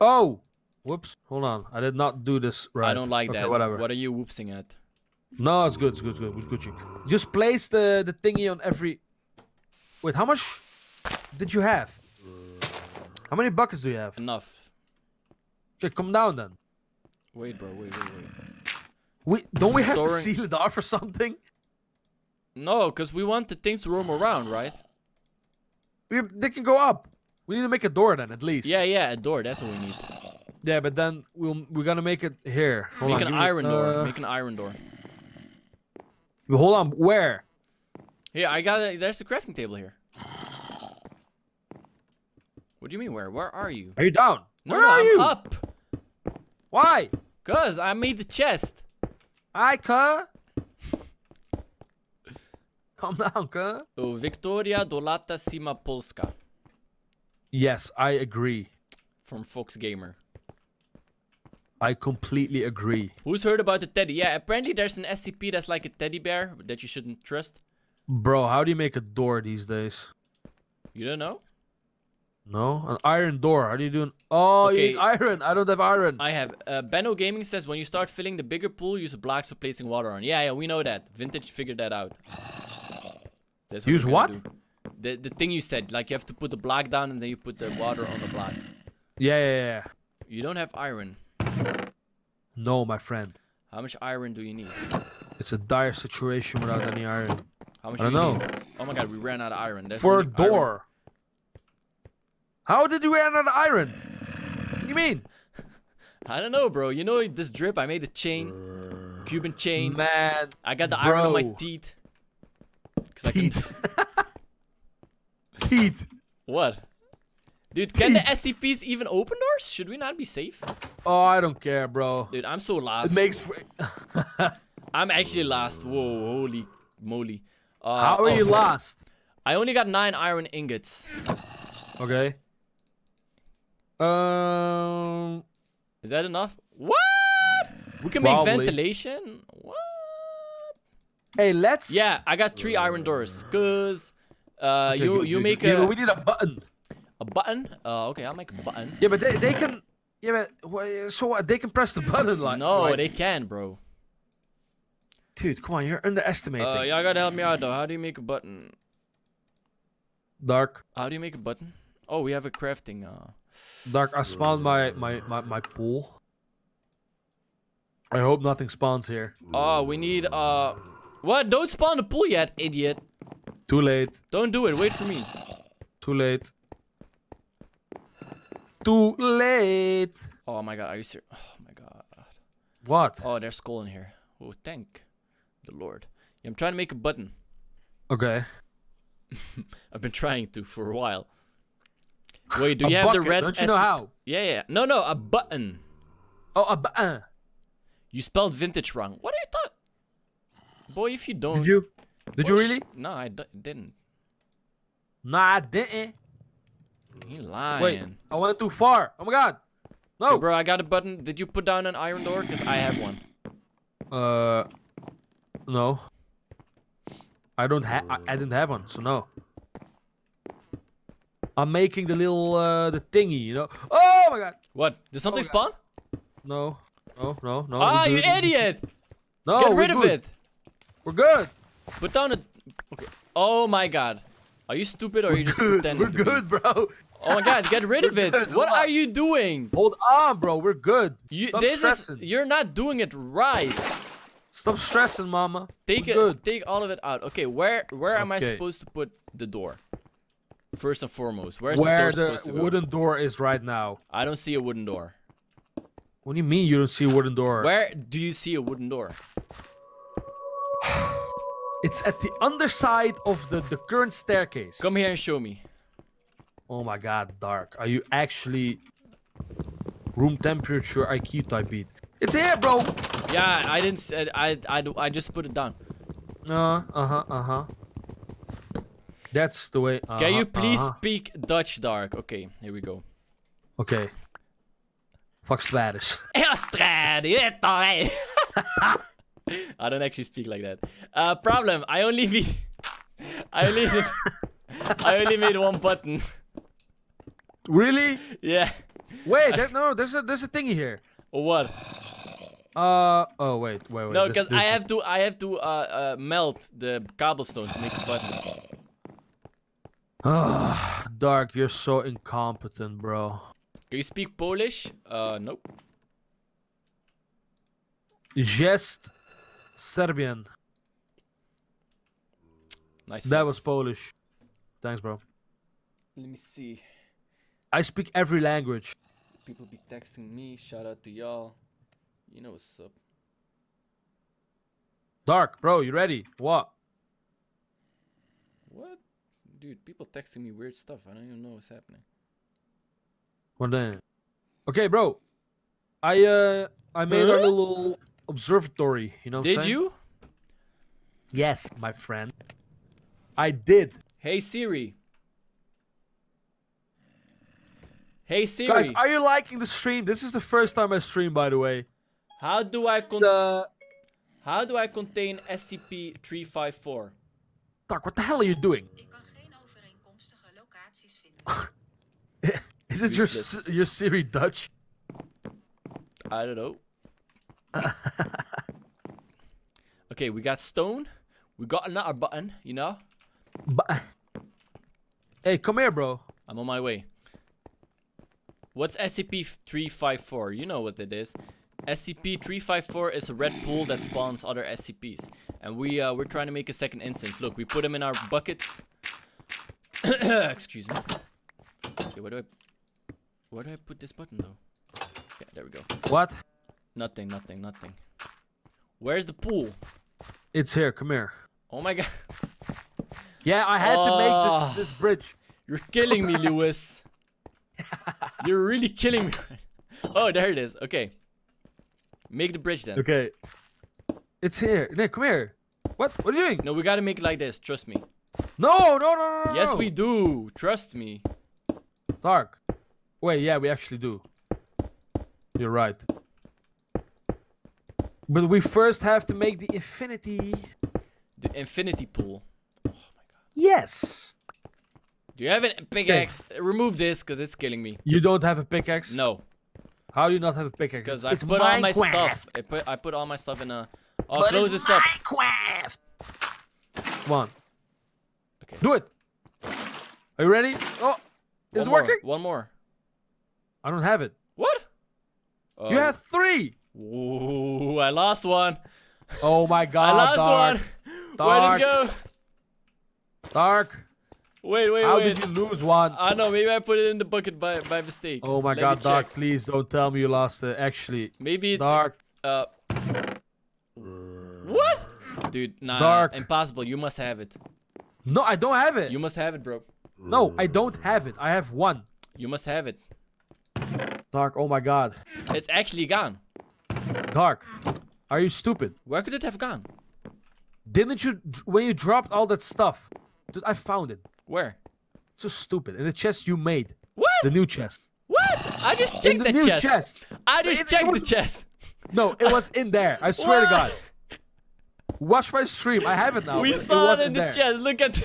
Oh, whoops! Hold on, I did not do this right. I don't like that. Whatever. What are you whoopsing at? No, it's good. It's good. Just place the thingy on every. Wait, how much did you have? How many buckets do you have? Enough. Okay, come down then. Wait, bro. Wait. Don't we have to seal it off or something? No, because we want the things to roam around, right? They can go up. We need to make a door then, at least. Yeah, a door. That's what we need. Yeah, but then we're gonna make it here. Hold on. Make an iron door. But hold on. Where? Yeah, there's the crafting table here. What do you mean where? Where are you? Are you down? No, I'm up. Why? Cause I made the chest. Calm down, huh? Victoria Dolata Sima Polska. Yes, I agree. From Fox Gamer. I completely agree. Who's heard about the teddy? Yeah, apparently there's an SCP that's like a teddy bear that you shouldn't trust. Bro, how do you make a door these days? You don't know? No? An iron door. How do you do an... Oh, okay. You need iron. I don't have iron. I have. Benno Gaming says, when you start filling the bigger pool, use blocks for placing water on. Yeah, we know that. Vyntage figured that out. What use what? The thing you said, like you have to put the block down and then you put the water on the block. Yeah. You don't have iron. No, my friend. How much iron do you need? It's a dire situation without any iron. How much? I don't know. Oh my god, we ran out of iron. For a door. How did we run out of iron? What do you mean? I don't know, bro. You know this drip? I made a chain. Cuban chain. Man. I got the iron on my teeth. Teeth. What? Dude, can the SCPs even open doors? Should we not be safe? Oh, I don't care, bro. Dude, I'm so lost. It makes... I'm actually lost. Whoa, holy moly. How are you lost? I only got 9 iron ingots. Okay. Is that enough? What? We can make ventilation? What? Hey, let's... Yeah, I got 3 iron doors. Cause you make a... Yeah, but we need a button. A button? Okay, I'll make a button. Yeah, but they can... Yeah, but... So what? They can press the button like... No, right? They can, bro. Dude, come on. You're underestimating. Y'all gotta help me out, though. How do you make a button? Dark. How do you make a button? Oh, we have a crafting... Dark, I spawned my pool. I hope nothing spawns here. Oh, we need... What? Don't spawn the pool yet, idiot. Too late. Don't do it. Wait for me. Too late. Too late. Oh my god. Are you serious? Oh my god. What? Oh, there's coal in here. Oh, thank the Lord. Yeah, I'm trying to make a button. Okay. I've been trying to for a while. Wait, do you have bucket? The red? Don't you know how? Yeah, yeah. No, no, a button. Oh, a button. You spelled Vyntage wrong. What are you talking? Boy, if you don't. Did you really? No, I didn't. No, I didn't. You lying. Wait, I went too far. Oh my god. No. Hey, bro, I got a button. Did you put down an iron door? Because I have one. No. I don't have. I didn't have one, so no. I'm making the little the thingy, you know. Oh my god. What? Did something spawn? No. No, no, no. Ah, you idiot! No. Get rid of it. We're good. Put down a. Okay. Oh my god. Are you stupid or are you just pretending? We're good, bro. Oh my god, get rid of it. What are you doing? Hold on, bro. We're good. Stop stressing. You're not doing it right. Stop stressing, mama. Take it. Take all of it out. Okay, where am I supposed to put the door? First and foremost, where's the door supposed to go? Wooden door is right now. I don't see a wooden door. What do you mean you don't see a wooden door? Where do you see a wooden door? It's at the underside of the current staircase. Come here and show me. Oh my god, Dark. Are you actually room temperature IQ type beat? It's here, bro. Yeah, I didn't. I just put it down. That's the way. Can you please speak Dutch, Dark? Okay, here we go. Okay. Fuck Spanish. I don't actually speak like that. Problem. I only made one button. Really? Yeah. Wait. No. There's a thingy here. What? Oh wait. No, because I have to melt the cobblestone to make a button. Oh, Dark, you're so incompetent, bro. Can you speak Polish? Nope. Jest Serbian. Nice. That was Polish. Thanks, bro. Let me see. I speak every language. People be texting me. Shout out to y'all. You know what's up. Dark, bro, you ready? What? Dude, people texting me weird stuff. I don't even know what's happening. What then? Okay, bro. I made a little observatory. You know what I'm saying? Did you? Yes, my friend. I did. Hey, Siri. Hey, Siri. Guys, are you liking the stream? This is the first time I stream, by the way. How do I contain SCP-354? Dark, what the hell are you doing? Is it your Siri Dutch? I don't know. Okay, we got stone. We got another button, you know? Hey, come here, bro. I'm on my way. What's SCP-354? You know what it is. SCP-354 is a red pool that spawns other SCPs. And we're trying to make a second instance. Look, we put them in our buckets. Excuse me. Okay, where do I put this button though? Yeah, there we go. What? Nothing. Where's the pool? It's here. Come here. Oh my god. Yeah, I had to make this bridge. You're killing me, Lewis. You're really killing me. Oh, there it is. Okay. Make the bridge then. Okay. It's here. No, come here. What? What are you doing? No, we gotta make it like this. Trust me. No. Yes, we do. Trust me. Dark. Wait, yeah, we actually do. You're right. But we first have to make the infinity pool. Oh my god. Yes. Do you have a pickaxe? Okay. Remove this because it's killing me. You don't have a pickaxe? No. How do you not have a pickaxe? Because I put all my stuff. I put all my stuff in a. Oh, but close this up. Minecraft. Come on. Okay. Do it. Are you ready? Oh. Is it working? One more. I don't have it. What? You have three. Ooh, I lost one. Oh my god. I lost one. Dark. Where'd it go? Dark. Wait. How did you lose one? I know. Maybe I put it in the bucket by mistake. Oh my God, Dark! Please don't tell me you lost it. Actually, maybe Dark. What? Dude, nah. Dark. Impossible. You must have it. No, I don't have it. You must have it, bro. No, I don't have it. I have one. You must have it. Dark. Oh my God. It's actually gone. Dark. Are you stupid? Where could it have gone? Didn't you when you dropped all that stuff? Dude, I found it. Where? So stupid. In the chest you made. What? The new chest. What? I just checked the chest. I just checked the chest. No, it was in there. I swear to God. Watch my stream. I have it now. We saw it in the chest. Look at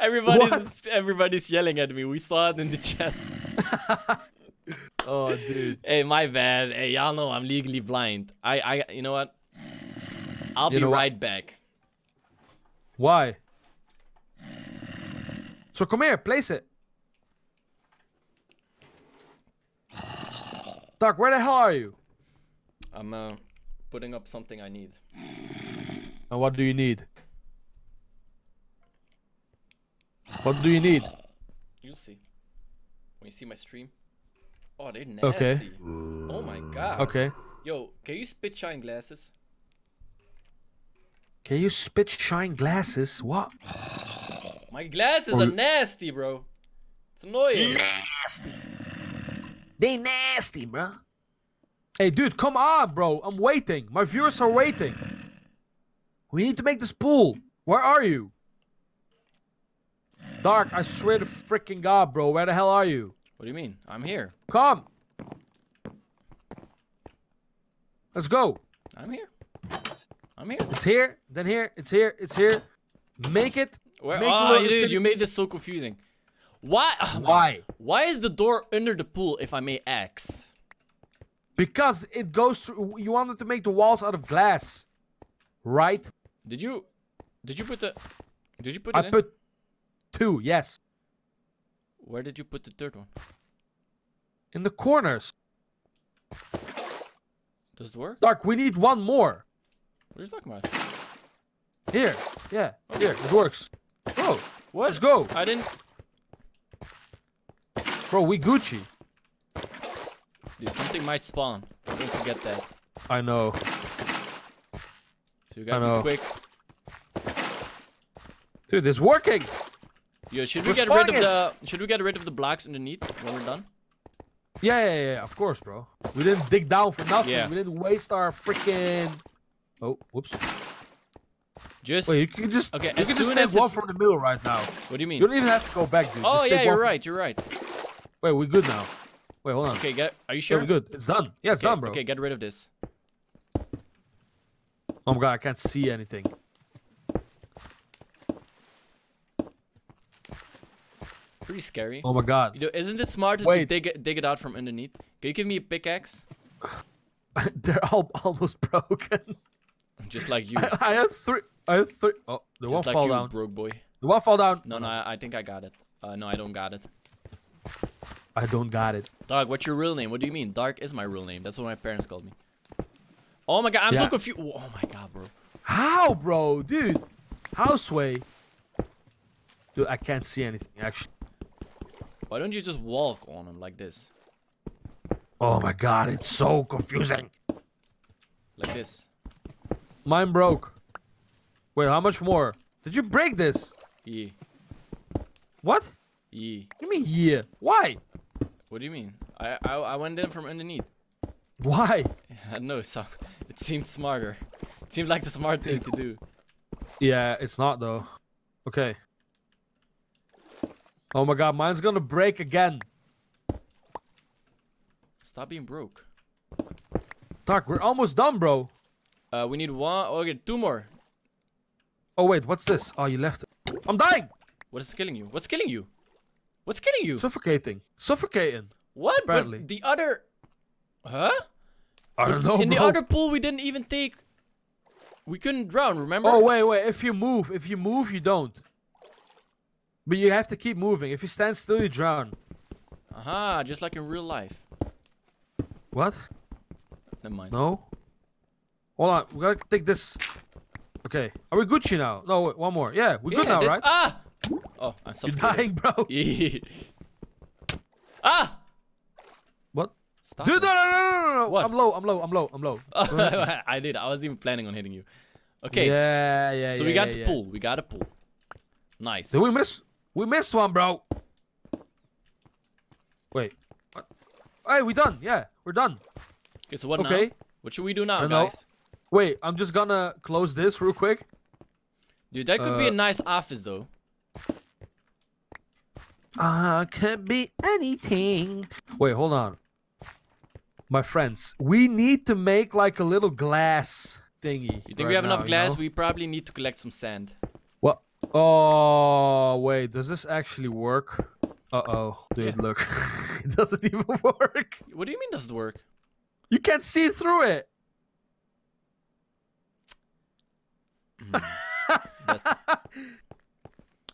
everybody's yelling at me. We saw it in the chest. Oh, dude. Hey, my bad. Hey, y'all know I'm legally blind. I you know what? I'll be right back. Why? So come here, place it. Doc, where the hell are you? I'm putting up something I need. And what do you need? What do you need? You'll see. When you see my stream. Oh, they're nasty. Okay. Oh my God. Okay. Yo, can you spit shine glasses? Can you spit shine glasses? What? My glasses are nasty, bro. It's annoying. Nasty. They nasty, bro. Hey, dude, come on, bro. I'm waiting. My viewers are waiting. We need to make this pool. Where are you? Dark, I swear to freaking God, bro. Where the hell are you? What do you mean? I'm here. Come. Let's go. I'm here. I'm here. It's here. Then here. It's here. It's here. Make it. Oh, dude, you made this so confusing. Why? Why? Why is the door under the pool, if I may ask? Because it goes through. You wanted to make the walls out of glass, right? Did you put the? Did you put? I put two. Yes. Where did you put the third one? In the corners. Does it work? Dark, we need one more. What are you talking about? Here. Yeah. Okay. Here. It works. Bro, what? Let's go. I didn't. Bro, we Gucci. Dude, something might spawn. Don't forget that. I know. So you gotta be quick. Dude, it's working. Yo, should we get rid of the blocks underneath when we're done? Yeah. Of course, bro. We didn't dig down for nothing. Yeah. We didn't waste our freaking. Oh, whoops. Just wait, you can just take one from the middle right now. What do you mean? You don't even have to go back, dude. Oh yeah, you're right. Wait, we're good now. Wait, hold on. Okay, are you sure? Yeah, we're good. It's done. Yeah, it's done, bro. Okay, get rid of this. Oh my God, I can't see anything. Pretty scary. Oh my God. You know, isn't it smart to dig it out from underneath? Can you give me a pickaxe? They're all almost broken. Just like you. I had three. Oh, the one fall down. Broke boy. The one fall down. No, I think I got it. No, I don't got it. I don't got it. Dog, what's your real name? What do you mean? Dark is my real name. That's what my parents called me. Oh my God, I'm so confused. Oh my God, bro. How, bro, dude? Houseway. Dude, I can't see anything actually. Why don't you just walk on him like this? Oh my God, it's so confusing. Like this. Mine broke. Wait, how much more? Did you break this? Yeah. What? Yeah. What do you mean yeah? Why? What do you mean? I went in from underneath. Why? I know, so it seemed smarter. It seemed like the smart thing to do. Yeah, it's not though. Okay. Oh my God, mine's gonna break again. Stop being broke. Dark, we're almost done, bro. We need one. Okay, two more. Oh wait, what's this? Oh, you left it. I'm dying. What is killing you? What's killing you? What's killing you? Suffocating. What? Apparently. But the other. Huh? I don't know. In the other pool, we didn't even take. We couldn't drown. Remember? Oh wait. If you move, you don't. But you have to keep moving. If you stand still, you drown. Aha! Just like in real life. What? Never mind. No. Hold on, we gotta take this. Okay. Are we Gucci now? No, wait, one more. Yeah, we're good now, right? Ah! Oh, I'm suffocating. You're dying, bro. Ah! What? Stop. Dude, no. What? I'm low. I did. I wasn't even planning on hitting you. Okay. Yeah. So we got the pool. We got a pool. Nice. Did we miss? We missed one, bro. Wait. What? Hey, we done. Yeah, we're done. Okay, so what now? What should we do now, guys? Wait, I'm just gonna close this real quick. Dude, that could be a nice office, though. Could be anything. Wait, hold on. My friends, we need to make like a little glass thingy. You think we have enough glass? You know? We probably need to collect some sand. What? Oh, wait. Does this actually work? Uh-oh. Dude, look. It doesn't even work. What do you mean doesn't work? You can't see through it.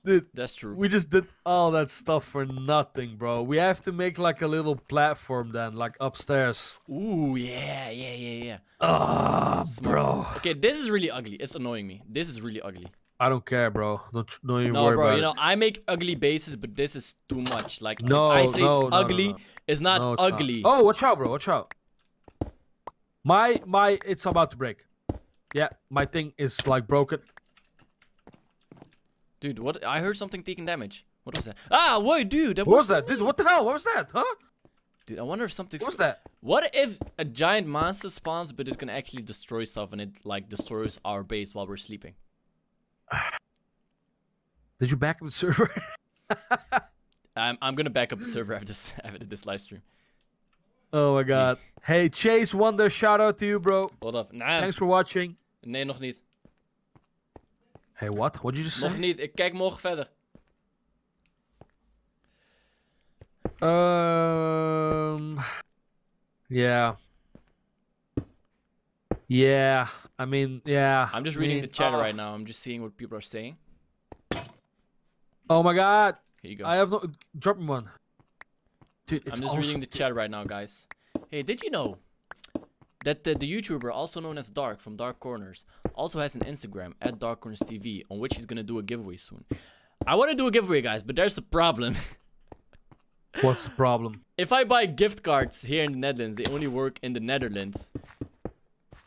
Dude, that's true. We just did all that stuff for nothing, bro. We have to make like a little platform then, like upstairs. Ooh, yeah. Oh, bro. Okay, this is really ugly. It's annoying me. This is really ugly. I don't care, bro. Don't even worry about it. No, bro, you know, I make ugly bases, but this is too much. Like, if I say it's ugly, it's not ugly. Oh, watch out, bro. Watch out. My, it's about to break. Yeah, my thing is like broken. Dude, what? I heard something taking damage. What was that? Ah, wait, dude. What was that? Dude, what the hell? What was that? Huh? Dude, I wonder if something... What was that? What if a giant monster spawns, but it can actually destroy stuff and it like destroys our base while we're sleeping? Did you back up the server? I'm gonna back up the server after this live stream. Oh my god. Hey, Chase Wonder, shout out to you, bro. Hold up. Nah. Thanks for watching. Nee, nog niet. Hey, what? What did you just say? Nog niet. Ik kijk morgen verder. Yeah. I mean, yeah. I'm just reading the chat right now. I'm just seeing what people are saying. Oh my god. Here you go. I have no... Drop me one. Dude, I'm just reading the chat right now, guys. Hey, did you know that the YouTuber, also known as Dark from Dark Corners, also has an Instagram at Dark Corners TV, on which he's gonna do a giveaway soon. I want to do a giveaway, guys, but there's a problem. What's the problem? If I buy gift cards here in the Netherlands, they only work in the Netherlands.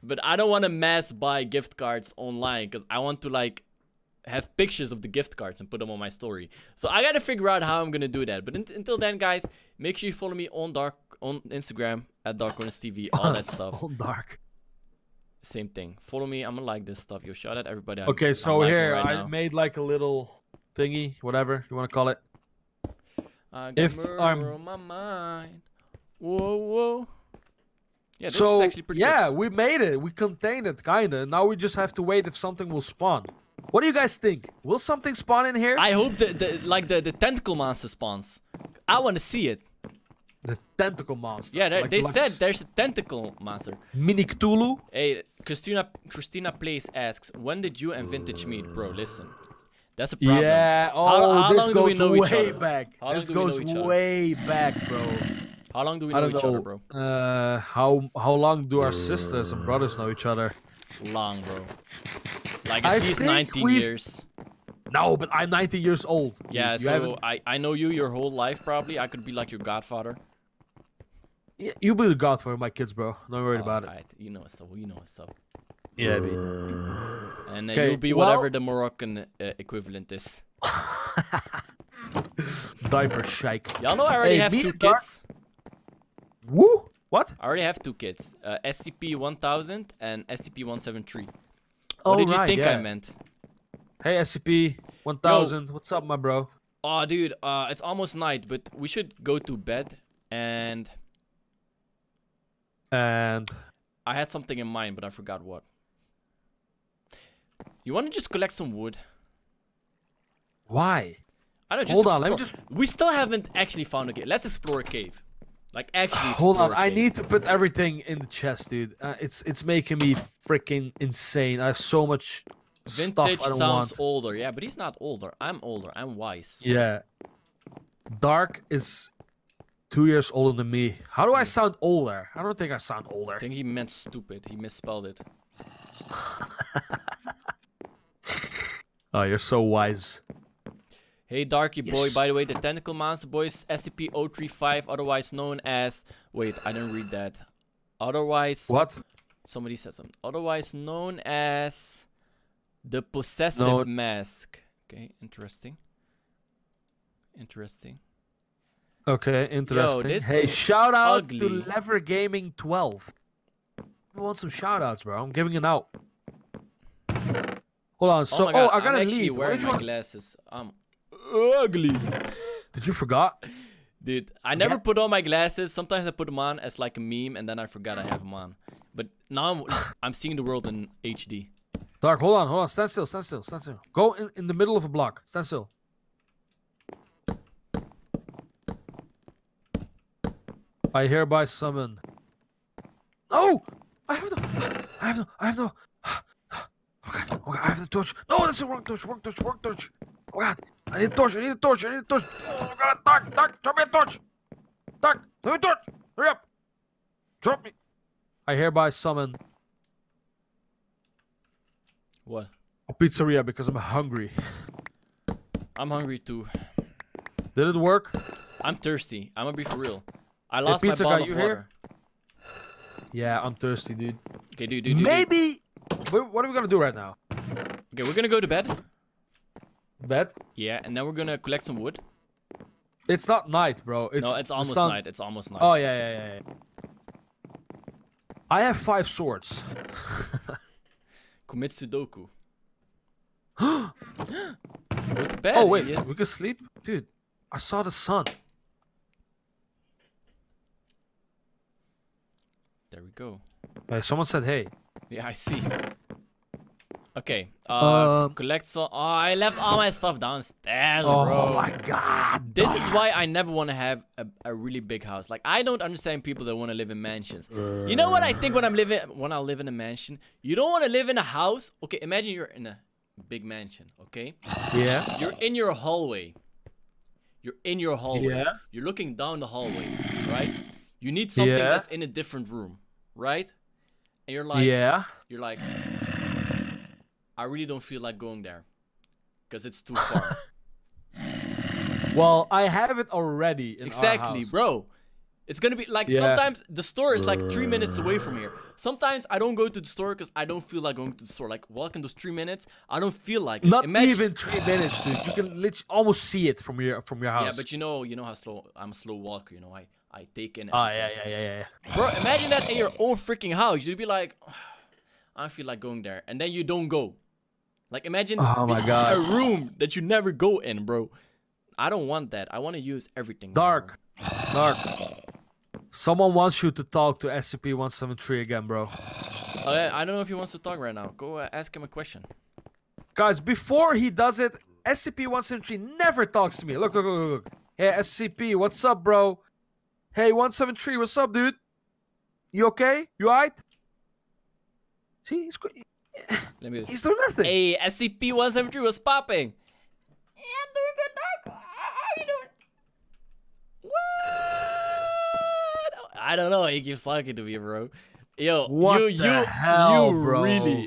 But I don't want to mass buy gift cards online because I want to like have pictures of the gift cards and put them on my story. So I gotta figure out how I'm gonna do that. But until then, guys, make sure you follow me on Instagram at Dark Corners TV, all that stuff. All dark. Same thing. Follow me. I'm gonna like this stuff. Yo, shout out everybody. Okay, so here I made like a little thingy, whatever you wanna call it. I got murder on my mind. Whoa. Yeah, this is actually pretty good. We made it. We contained it, kinda. Now we just have to wait if something will spawn. What do you guys think? Will something spawn in here? I hope the tentacle monster spawns. I want to see it. The tentacle monster. Yeah, like they said there's a tentacle monster. Mini Cthulhu. Hey, Christina Place asks, when did you and Vyntage meet, bro? Listen, that's a problem. Yeah. Oh, how long do we know each other? This goes way back, bro. How long do we know each other, bro? How long do our sisters and brothers know each other? Long, bro. Like at least 19 years. No, but I'm 19 years old. Yeah, so I know you your whole life probably. I could be like your godfather. Yeah, you be the godfather of my kids, bro. Not worried about it. You know what's up. Yeah, dude. And you'll be whatever the Moroccan equivalent is. Diaper shake. Y'all know I already have 2 kids. Woo! What? I already have 2 kids. SCP-1000 and SCP-173. What did you think I meant? Hey, SCP-1000. What's up, my bro? Oh, dude, it's almost night, but we should go to bed. And I had something in mind, but I forgot what. You want to just collect some wood? Why? I don't know. Hold on, let me just... We still haven't actually found a cave. Let's explore a cave. Like, actually hold on, I need to put everything in the chest, dude. It's making me freaking insane. I have so much stuff I don't want. Vyntage sounds older, yeah, but he's not older. I'm older. I'm wise. Yeah. Dark is 2 years older than me. How do I sound older? I don't think I sound older. I think he meant stupid. He misspelled it. Oh, you're so wise. Hey, Darky boy, by the way, the tentacle monster boy is SCP-035, otherwise known as... Wait, I didn't read that. Otherwise... What? Somebody said something. Otherwise known as... The Possessive Mask. Okay, interesting. Interesting. Okay, interesting. Yo, hey, shout out ugly. To Lever Gaming 12. I want some shout outs, bro. I'm giving it out. Hold on. So, oh, I gotta leave. Where'd you want glasses? I'm ugly. Did you forgot? Dude, I never put on my glasses. Sometimes I put them on as like a meme, and then I forgot I have them on. But now I'm seeing the world in HD. Dark, hold on, hold on. Stand still, stand still, stand still. Go in the middle of a block. Stand still. I hereby summon. No! I have no. Oh god, I have the torch. No, that's the wrong torch. Oh god, I need a torch. Oh god, Dark, drop me a torch. Dark, drop me a torch. Hurry up. Drop me. I hereby summon. What? A pizzeria because I'm hungry. I'm hungry too. Did it work? I'm thirsty. I'm gonna be for real. I lost my bottle of water. Yeah, I'm thirsty, dude. Okay, dude. Maybe. What are we gonna do right now? Okay, we're gonna go to bed. Bed? Yeah, and then we're gonna collect some wood. It's not night, bro. It's almost night. It's almost night. Oh yeah. I have 5 swords. Commit Sudoku. Go to bed, oh wait, idiot. We can sleep, dude. I saw the sun. There we go. Someone said, "Hey." Yeah, I see. Okay. Collect some. Oh, I left all my stuff downstairs, bro. Oh my god. This is why I never want to have a really big house. Like, I don't understand people that want to live in mansions. You know what I think when I live in a mansion? You don't want to live in a house. Okay, imagine you're in a big mansion. Okay. Yeah. You're in your hallway. Yeah. You're looking down the hallway, right? You need something that's in a different room, right? And you're like, I really don't feel like going there, because it's too far. Well, I have it already. In exactly, our house. Bro. It's gonna be like sometimes the store is like 3 minutes away from here. Sometimes I don't go to the store because I don't feel like going to the store. Like walking those 3 minutes, I don't feel like it. Not even 3 minutes, dude. You can literally almost see it from your house. Yeah, but you know how slow I'm a slow walker. You know I take in. Oh yeah. Bro, imagine that in your own freaking house. You'd be like, oh, I don't feel like going there, and then you don't go. Like imagine a room that you never go in, bro. I don't want that. I want to use everything. Dark. Someone wants you to talk to SCP-173 again, bro. I don't know if he wants to talk right now. Go ask him a question. Guys, before he does it, SCP-173 never talks to me. Look. Hey, SCP, what's up, bro? Hey, 173, what's up, dude? You okay? You alright? See, he's good. He's doing nothing. Hey, SCP-173 was popping. Yeah, I'm doing good, Doc. How you doing? What? I don't know. He keeps talking to me, bro. Yo, what the hell, bro? You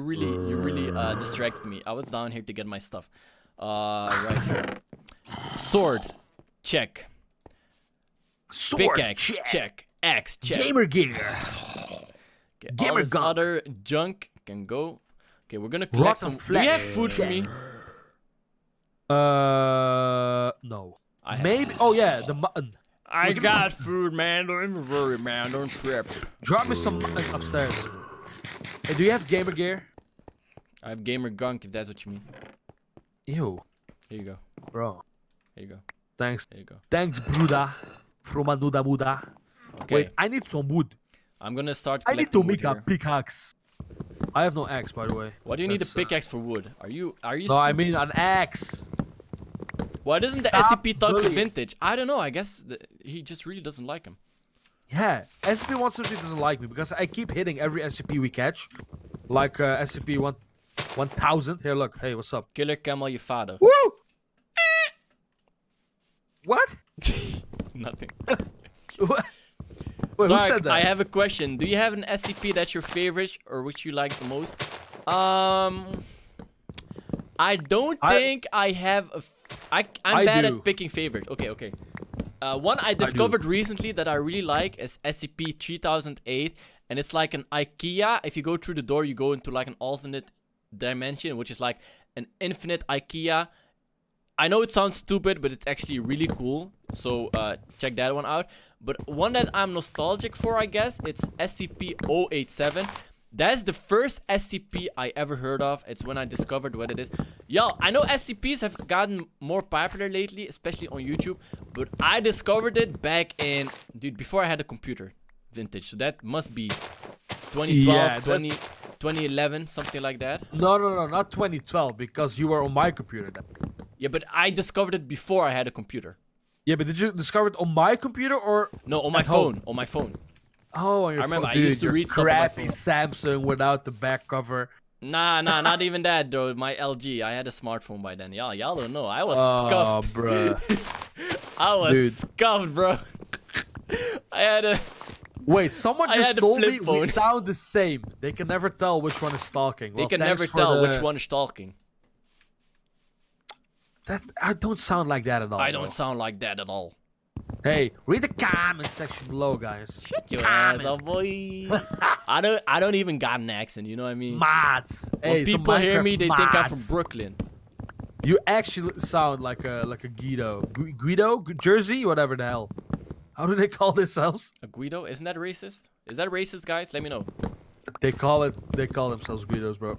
really distracted me. I was down here to get my stuff. Right here. Sword, check. Sword, pickaxe, check. Axe, check. Gamer gear. Okay, gamer gun. Other junk can go. Okay, we're gonna collect some. Do you have food for me? No. Maybe. Oh yeah, the mutton. I got food, man. Don't even worry, man. Don't trip. Drop me some mutton upstairs. Hey, do you have gamer gear? I have gamer gunk, if that's what you mean. Ew. Here you go, bro. Here you go. Thanks. Here you go. Thanks, Buddha. From Anuda Buddha. Okay. Wait, I need some wood. I'm gonna start. I need to make a pickaxe. I have no axe, by the way. Why do you need a pickaxe for wood? Are you? No, stupid? I mean an axe. Why doesn't the SCP talk to Vyntage? I don't know. I guess he just really doesn't like him. Yeah, SCP-173 doesn't like me because I keep hitting every SCP we catch, like SCP-1000. Here, look. Hey, what's up? Killer Camel, your father. Woo! What? Nothing. What? Wait, Dark, who said that? I have a question. Do you have an SCP that's your favorite or which you like the most? I don't think I have a... I'm bad at picking favorites. Okay, okay. One I discovered recently that I really like is SCP-3008. And it's like an IKEA. If you go through the door, you go into like an alternate dimension, which is like an infinite IKEA. I know it sounds stupid, but it's actually really cool. So check that one out. But one that I'm nostalgic for, I guess, it's SCP-087. That's the first SCP I ever heard of. It's when I discovered what it is. Yo, I know SCPs have gotten more popular lately, especially on YouTube. But I discovered it back in... Dude, before I had a computer. Vyntage. So that must be 2012, yeah, 2011, something like that. No, no, no, not 2012, because you were on my computer then. Yeah, but I discovered it before I had a computer. Yeah, but did you discover it on my computer or... No, on my phone. On my phone. Oh, I remember. Dude, I used to read stuff on my phone. Crappy Samsung without the back cover. Nah, nah, not even that, though. My LG. I had a smartphone by then. Y'all don't know. I was scuffed. Oh, bruh. I was scuffed, bro. I had a... Wait, someone just told me we sound the same. They can never tell which one is stalking. They can never tell which one is stalking. That, I don't sound like that at all. I don't sound like that at all. Hey, read the comment section below, guys. Shut your ass up, boy. I don't even got an accent, you know what I mean? Mats. When people hear me, they think I'm from Brooklyn. You actually sound like a Guido. Guido? Jersey? Whatever the hell. How do they call this house? A Guido? Isn't that racist? Is that racist, guys? Let me know. They call themselves Guidos, bro.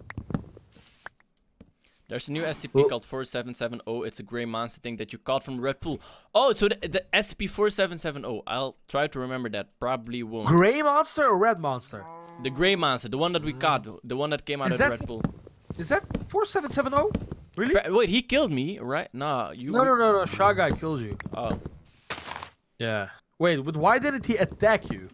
There's a new SCP called 4770. It's a gray monster thing that you caught from the Red Pool. Oh, so the SCP-4770. I'll try to remember that. Probably won't. Gray monster or red monster? The gray monster. The one that we caught. The one that came out of the Red Pool. Is that 4770? Really? Wait, he killed me, right? Nah, you... No, no, no, no. Shagai killed you. Oh. Yeah. Wait, but why didn't he attack you?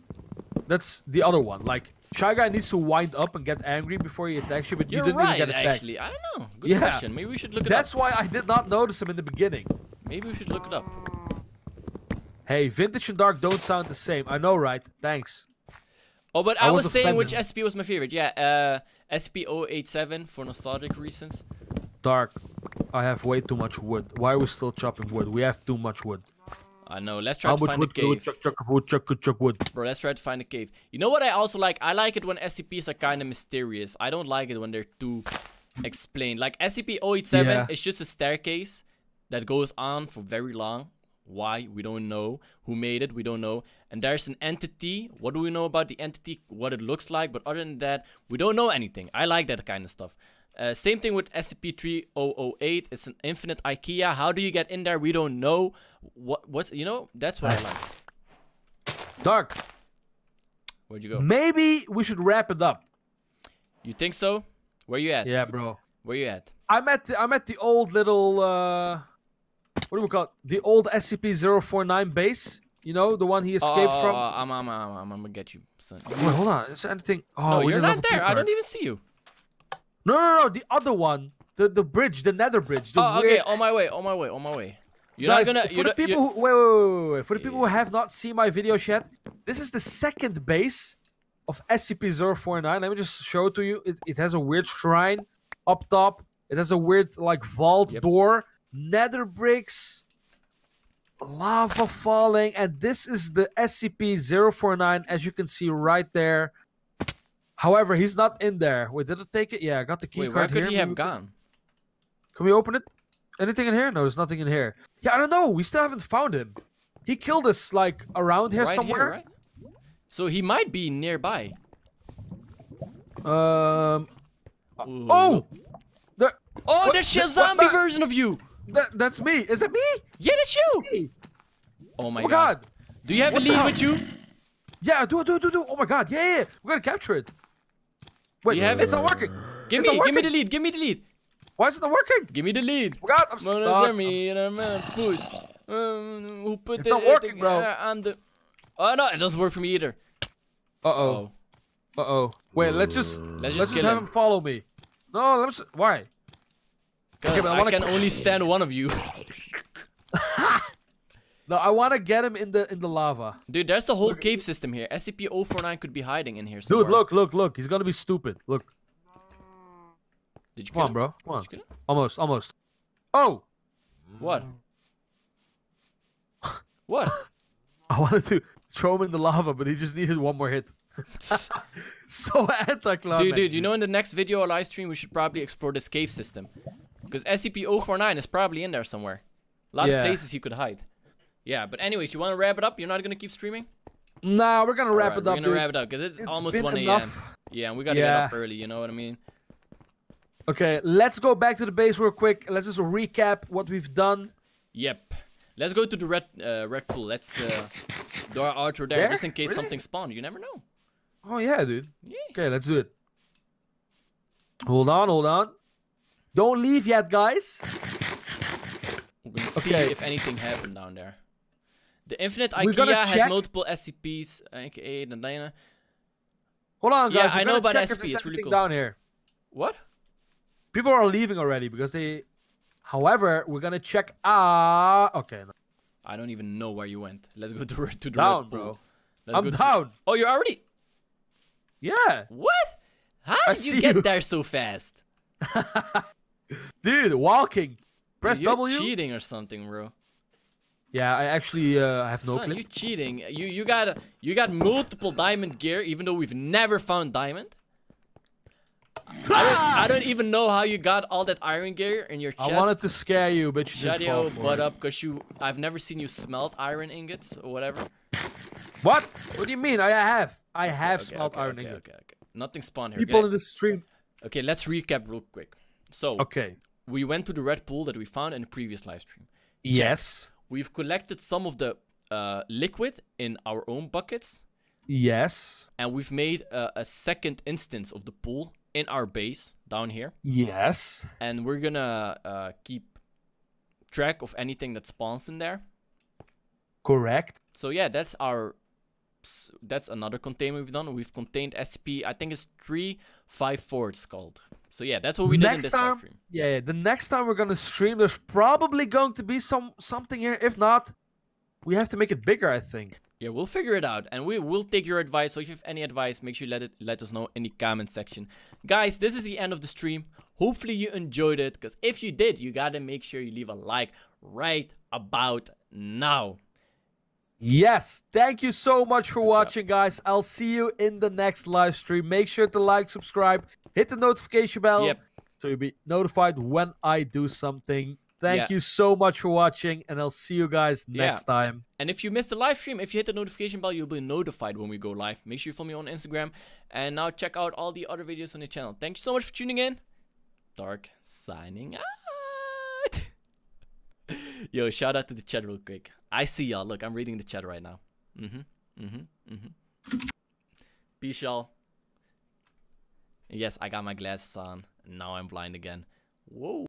That's the other one. Like... Shy Guy needs to wind up and get angry before he attacks you, but you didn't even get attacked. Actually. I don't know. Good question. Maybe we should look it up. That's why I did not notice him in the beginning. Maybe we should look it up. Hey, Vyntage and Dark don't sound the same. I know, right? Thanks. Oh, but I was saying which SCP was my favorite. Yeah, SCP-087 for nostalgic reasons. Dark, I have way too much wood. Why are we still chopping wood? We have too much wood. I know. Let's try to find a cave. Bro, let's try to find a cave. You know what I also like? I like it when SCPs are kind of mysterious. I don't like it when they're too explained. Like SCP-087 is just a staircase that goes on for very long. Why? We don't know. Who made it? We don't know. And there's an entity. What do we know about the entity? What it looks like? But other than that, we don't know anything. I like that kind of stuff. Same thing with SCP-3008. It's an infinite IKEA. How do you get in there? We don't know. What's you know? That's what I like. Dark. Where'd you go? Maybe we should wrap it up. You think so? Where you at? Yeah, bro. Where you at? I'm at the old little what do we call it? The old SCP-049 base. You know, the one he escaped from. I'm gonna get you, son. Wait, hold on. Is there anything? Oh, no, you're not there. I don't even see you. No, no, no, the other one, the bridge, the nether bridge. Oh, okay, on my way, on my way, on my way. You're guys, not gonna... For the people who... Wait. For the people who have not seen my videos yet, this is the second base of SCP-049. Let me just show it to you. It has a weird shrine up top. It has a weird, like, vault door. Nether bricks. Lava falling. And this is the SCP-049, as you can see right there. However, he's not in there. Wait, did it take it? Yeah, I got the key card here. Where could he have gone? Can we open it? Anything in here? No, there's nothing in here. Yeah, I don't know. We still haven't found him. He killed us, like, around here somewhere. Right? So he might be nearby. Oh! That's your zombie version of you! That's me. Is that me? Yeah, that's you! That's me. Oh, my God. Do you have a lead with you? Yeah, do. Oh, my God. Yeah. We're gonna capture it. Wait, it's not working. Give me the lead. Give me the lead. Why is it not working? Give me the lead. Oh God, I'm stuck. It's not working, bro. Oh no, it doesn't work for me either. Uh oh. Wait, let's just have him follow me. No, let's. Why? Okay, but I can only stand one of you. No, I want to get him in the lava. Dude, there's the whole cave system here. SCP-049 could be hiding in here somewhere. Dude, look. He's going to be stupid. Look. Did you come on, bro? Come on. Almost, almost. Oh! What? What? I wanted to throw him in the lava, but he just needed one more hit. So anticlimactic. Dude, you know, in the next video or live stream, we should probably explore this cave system. Because SCP-049 is probably in there somewhere. A lot of places you could hide. Yeah, but anyways, you want to wrap it up? You're not going to keep streaming? Nah, we're going to wrap it up, we're going to wrap it up, because it's almost 1 a.m. Yeah, and we got to get up early, you know what I mean? Okay, let's go back to the base real quick. Let's just recap what we've done. Yep. Let's go to the red pool. Let's do our archer there, just in case something spawned. You never know. Oh, yeah, dude. Yeah. Okay, let's do it. Hold on, hold on. Don't leave yet, guys. We're going to see if anything happened down there. The Infinite IKEA has multiple SCPs, aka Nandana. Hold on, guys. Yeah, I know about SCP. It's really cool. Down here. What? People are leaving already because they... However, we're going to check... Okay. No. I don't even know where you went. Let's go to the red pool. Let's go down. Oh, you're already... Yeah. What? How did you get there so fast? Dude, walking. Press W. You're cheating or something, bro. Yeah, I actually have no clue. You're cheating. You got multiple diamond gear, even though we've never found diamond. I don't even know how you got all that iron gear in your chest. I wanted to scare you, but you shut your butt up, because I've never seen you smelt iron ingots or whatever. What? What do you mean? I have smelt iron ingots. Okay. Nothing spawned here. People in the stream. Okay, let's recap real quick. So, we went to the red pool that we found in the previous live stream. Yes. We've collected some of the liquid in our own buckets. Yes. And we've made a second instance of the pool in our base down here. Yes. And we're going to keep track of anything that spawns in there. Correct. So, yeah, that's another containment we've done. We've contained SCP, I think it's 354 it's called. So yeah, that's what we did in this live stream. Yeah, the next time we're going to stream, there's probably going to be something here. If not, we have to make it bigger, I think. Yeah, we'll figure it out. And we will take your advice. So if you have any advice, make sure you let us know in the comment section. Guys, this is the end of the stream. Hopefully you enjoyed it. Because if you did, you got to make sure you leave a like right about now. Yes, thank you so much for watching, guys. I'll see you in the next live stream. Make sure to like, subscribe, hit the notification bell so you'll be notified when I do something. Thank you so much for watching, and I'll see you guys next time. And if you missed the live stream, if you hit the notification bell, you'll be notified when we go live. Make sure you follow me on Instagram, and now check out all the other videos on the channel. Thank you so much for tuning in. Dark signing out. Yo, shout out to the chat real quick. I see y'all. Look, I'm reading the chat right now. Peace, y'all. Yes, I got my glasses on. Now I'm blind again. Whoa.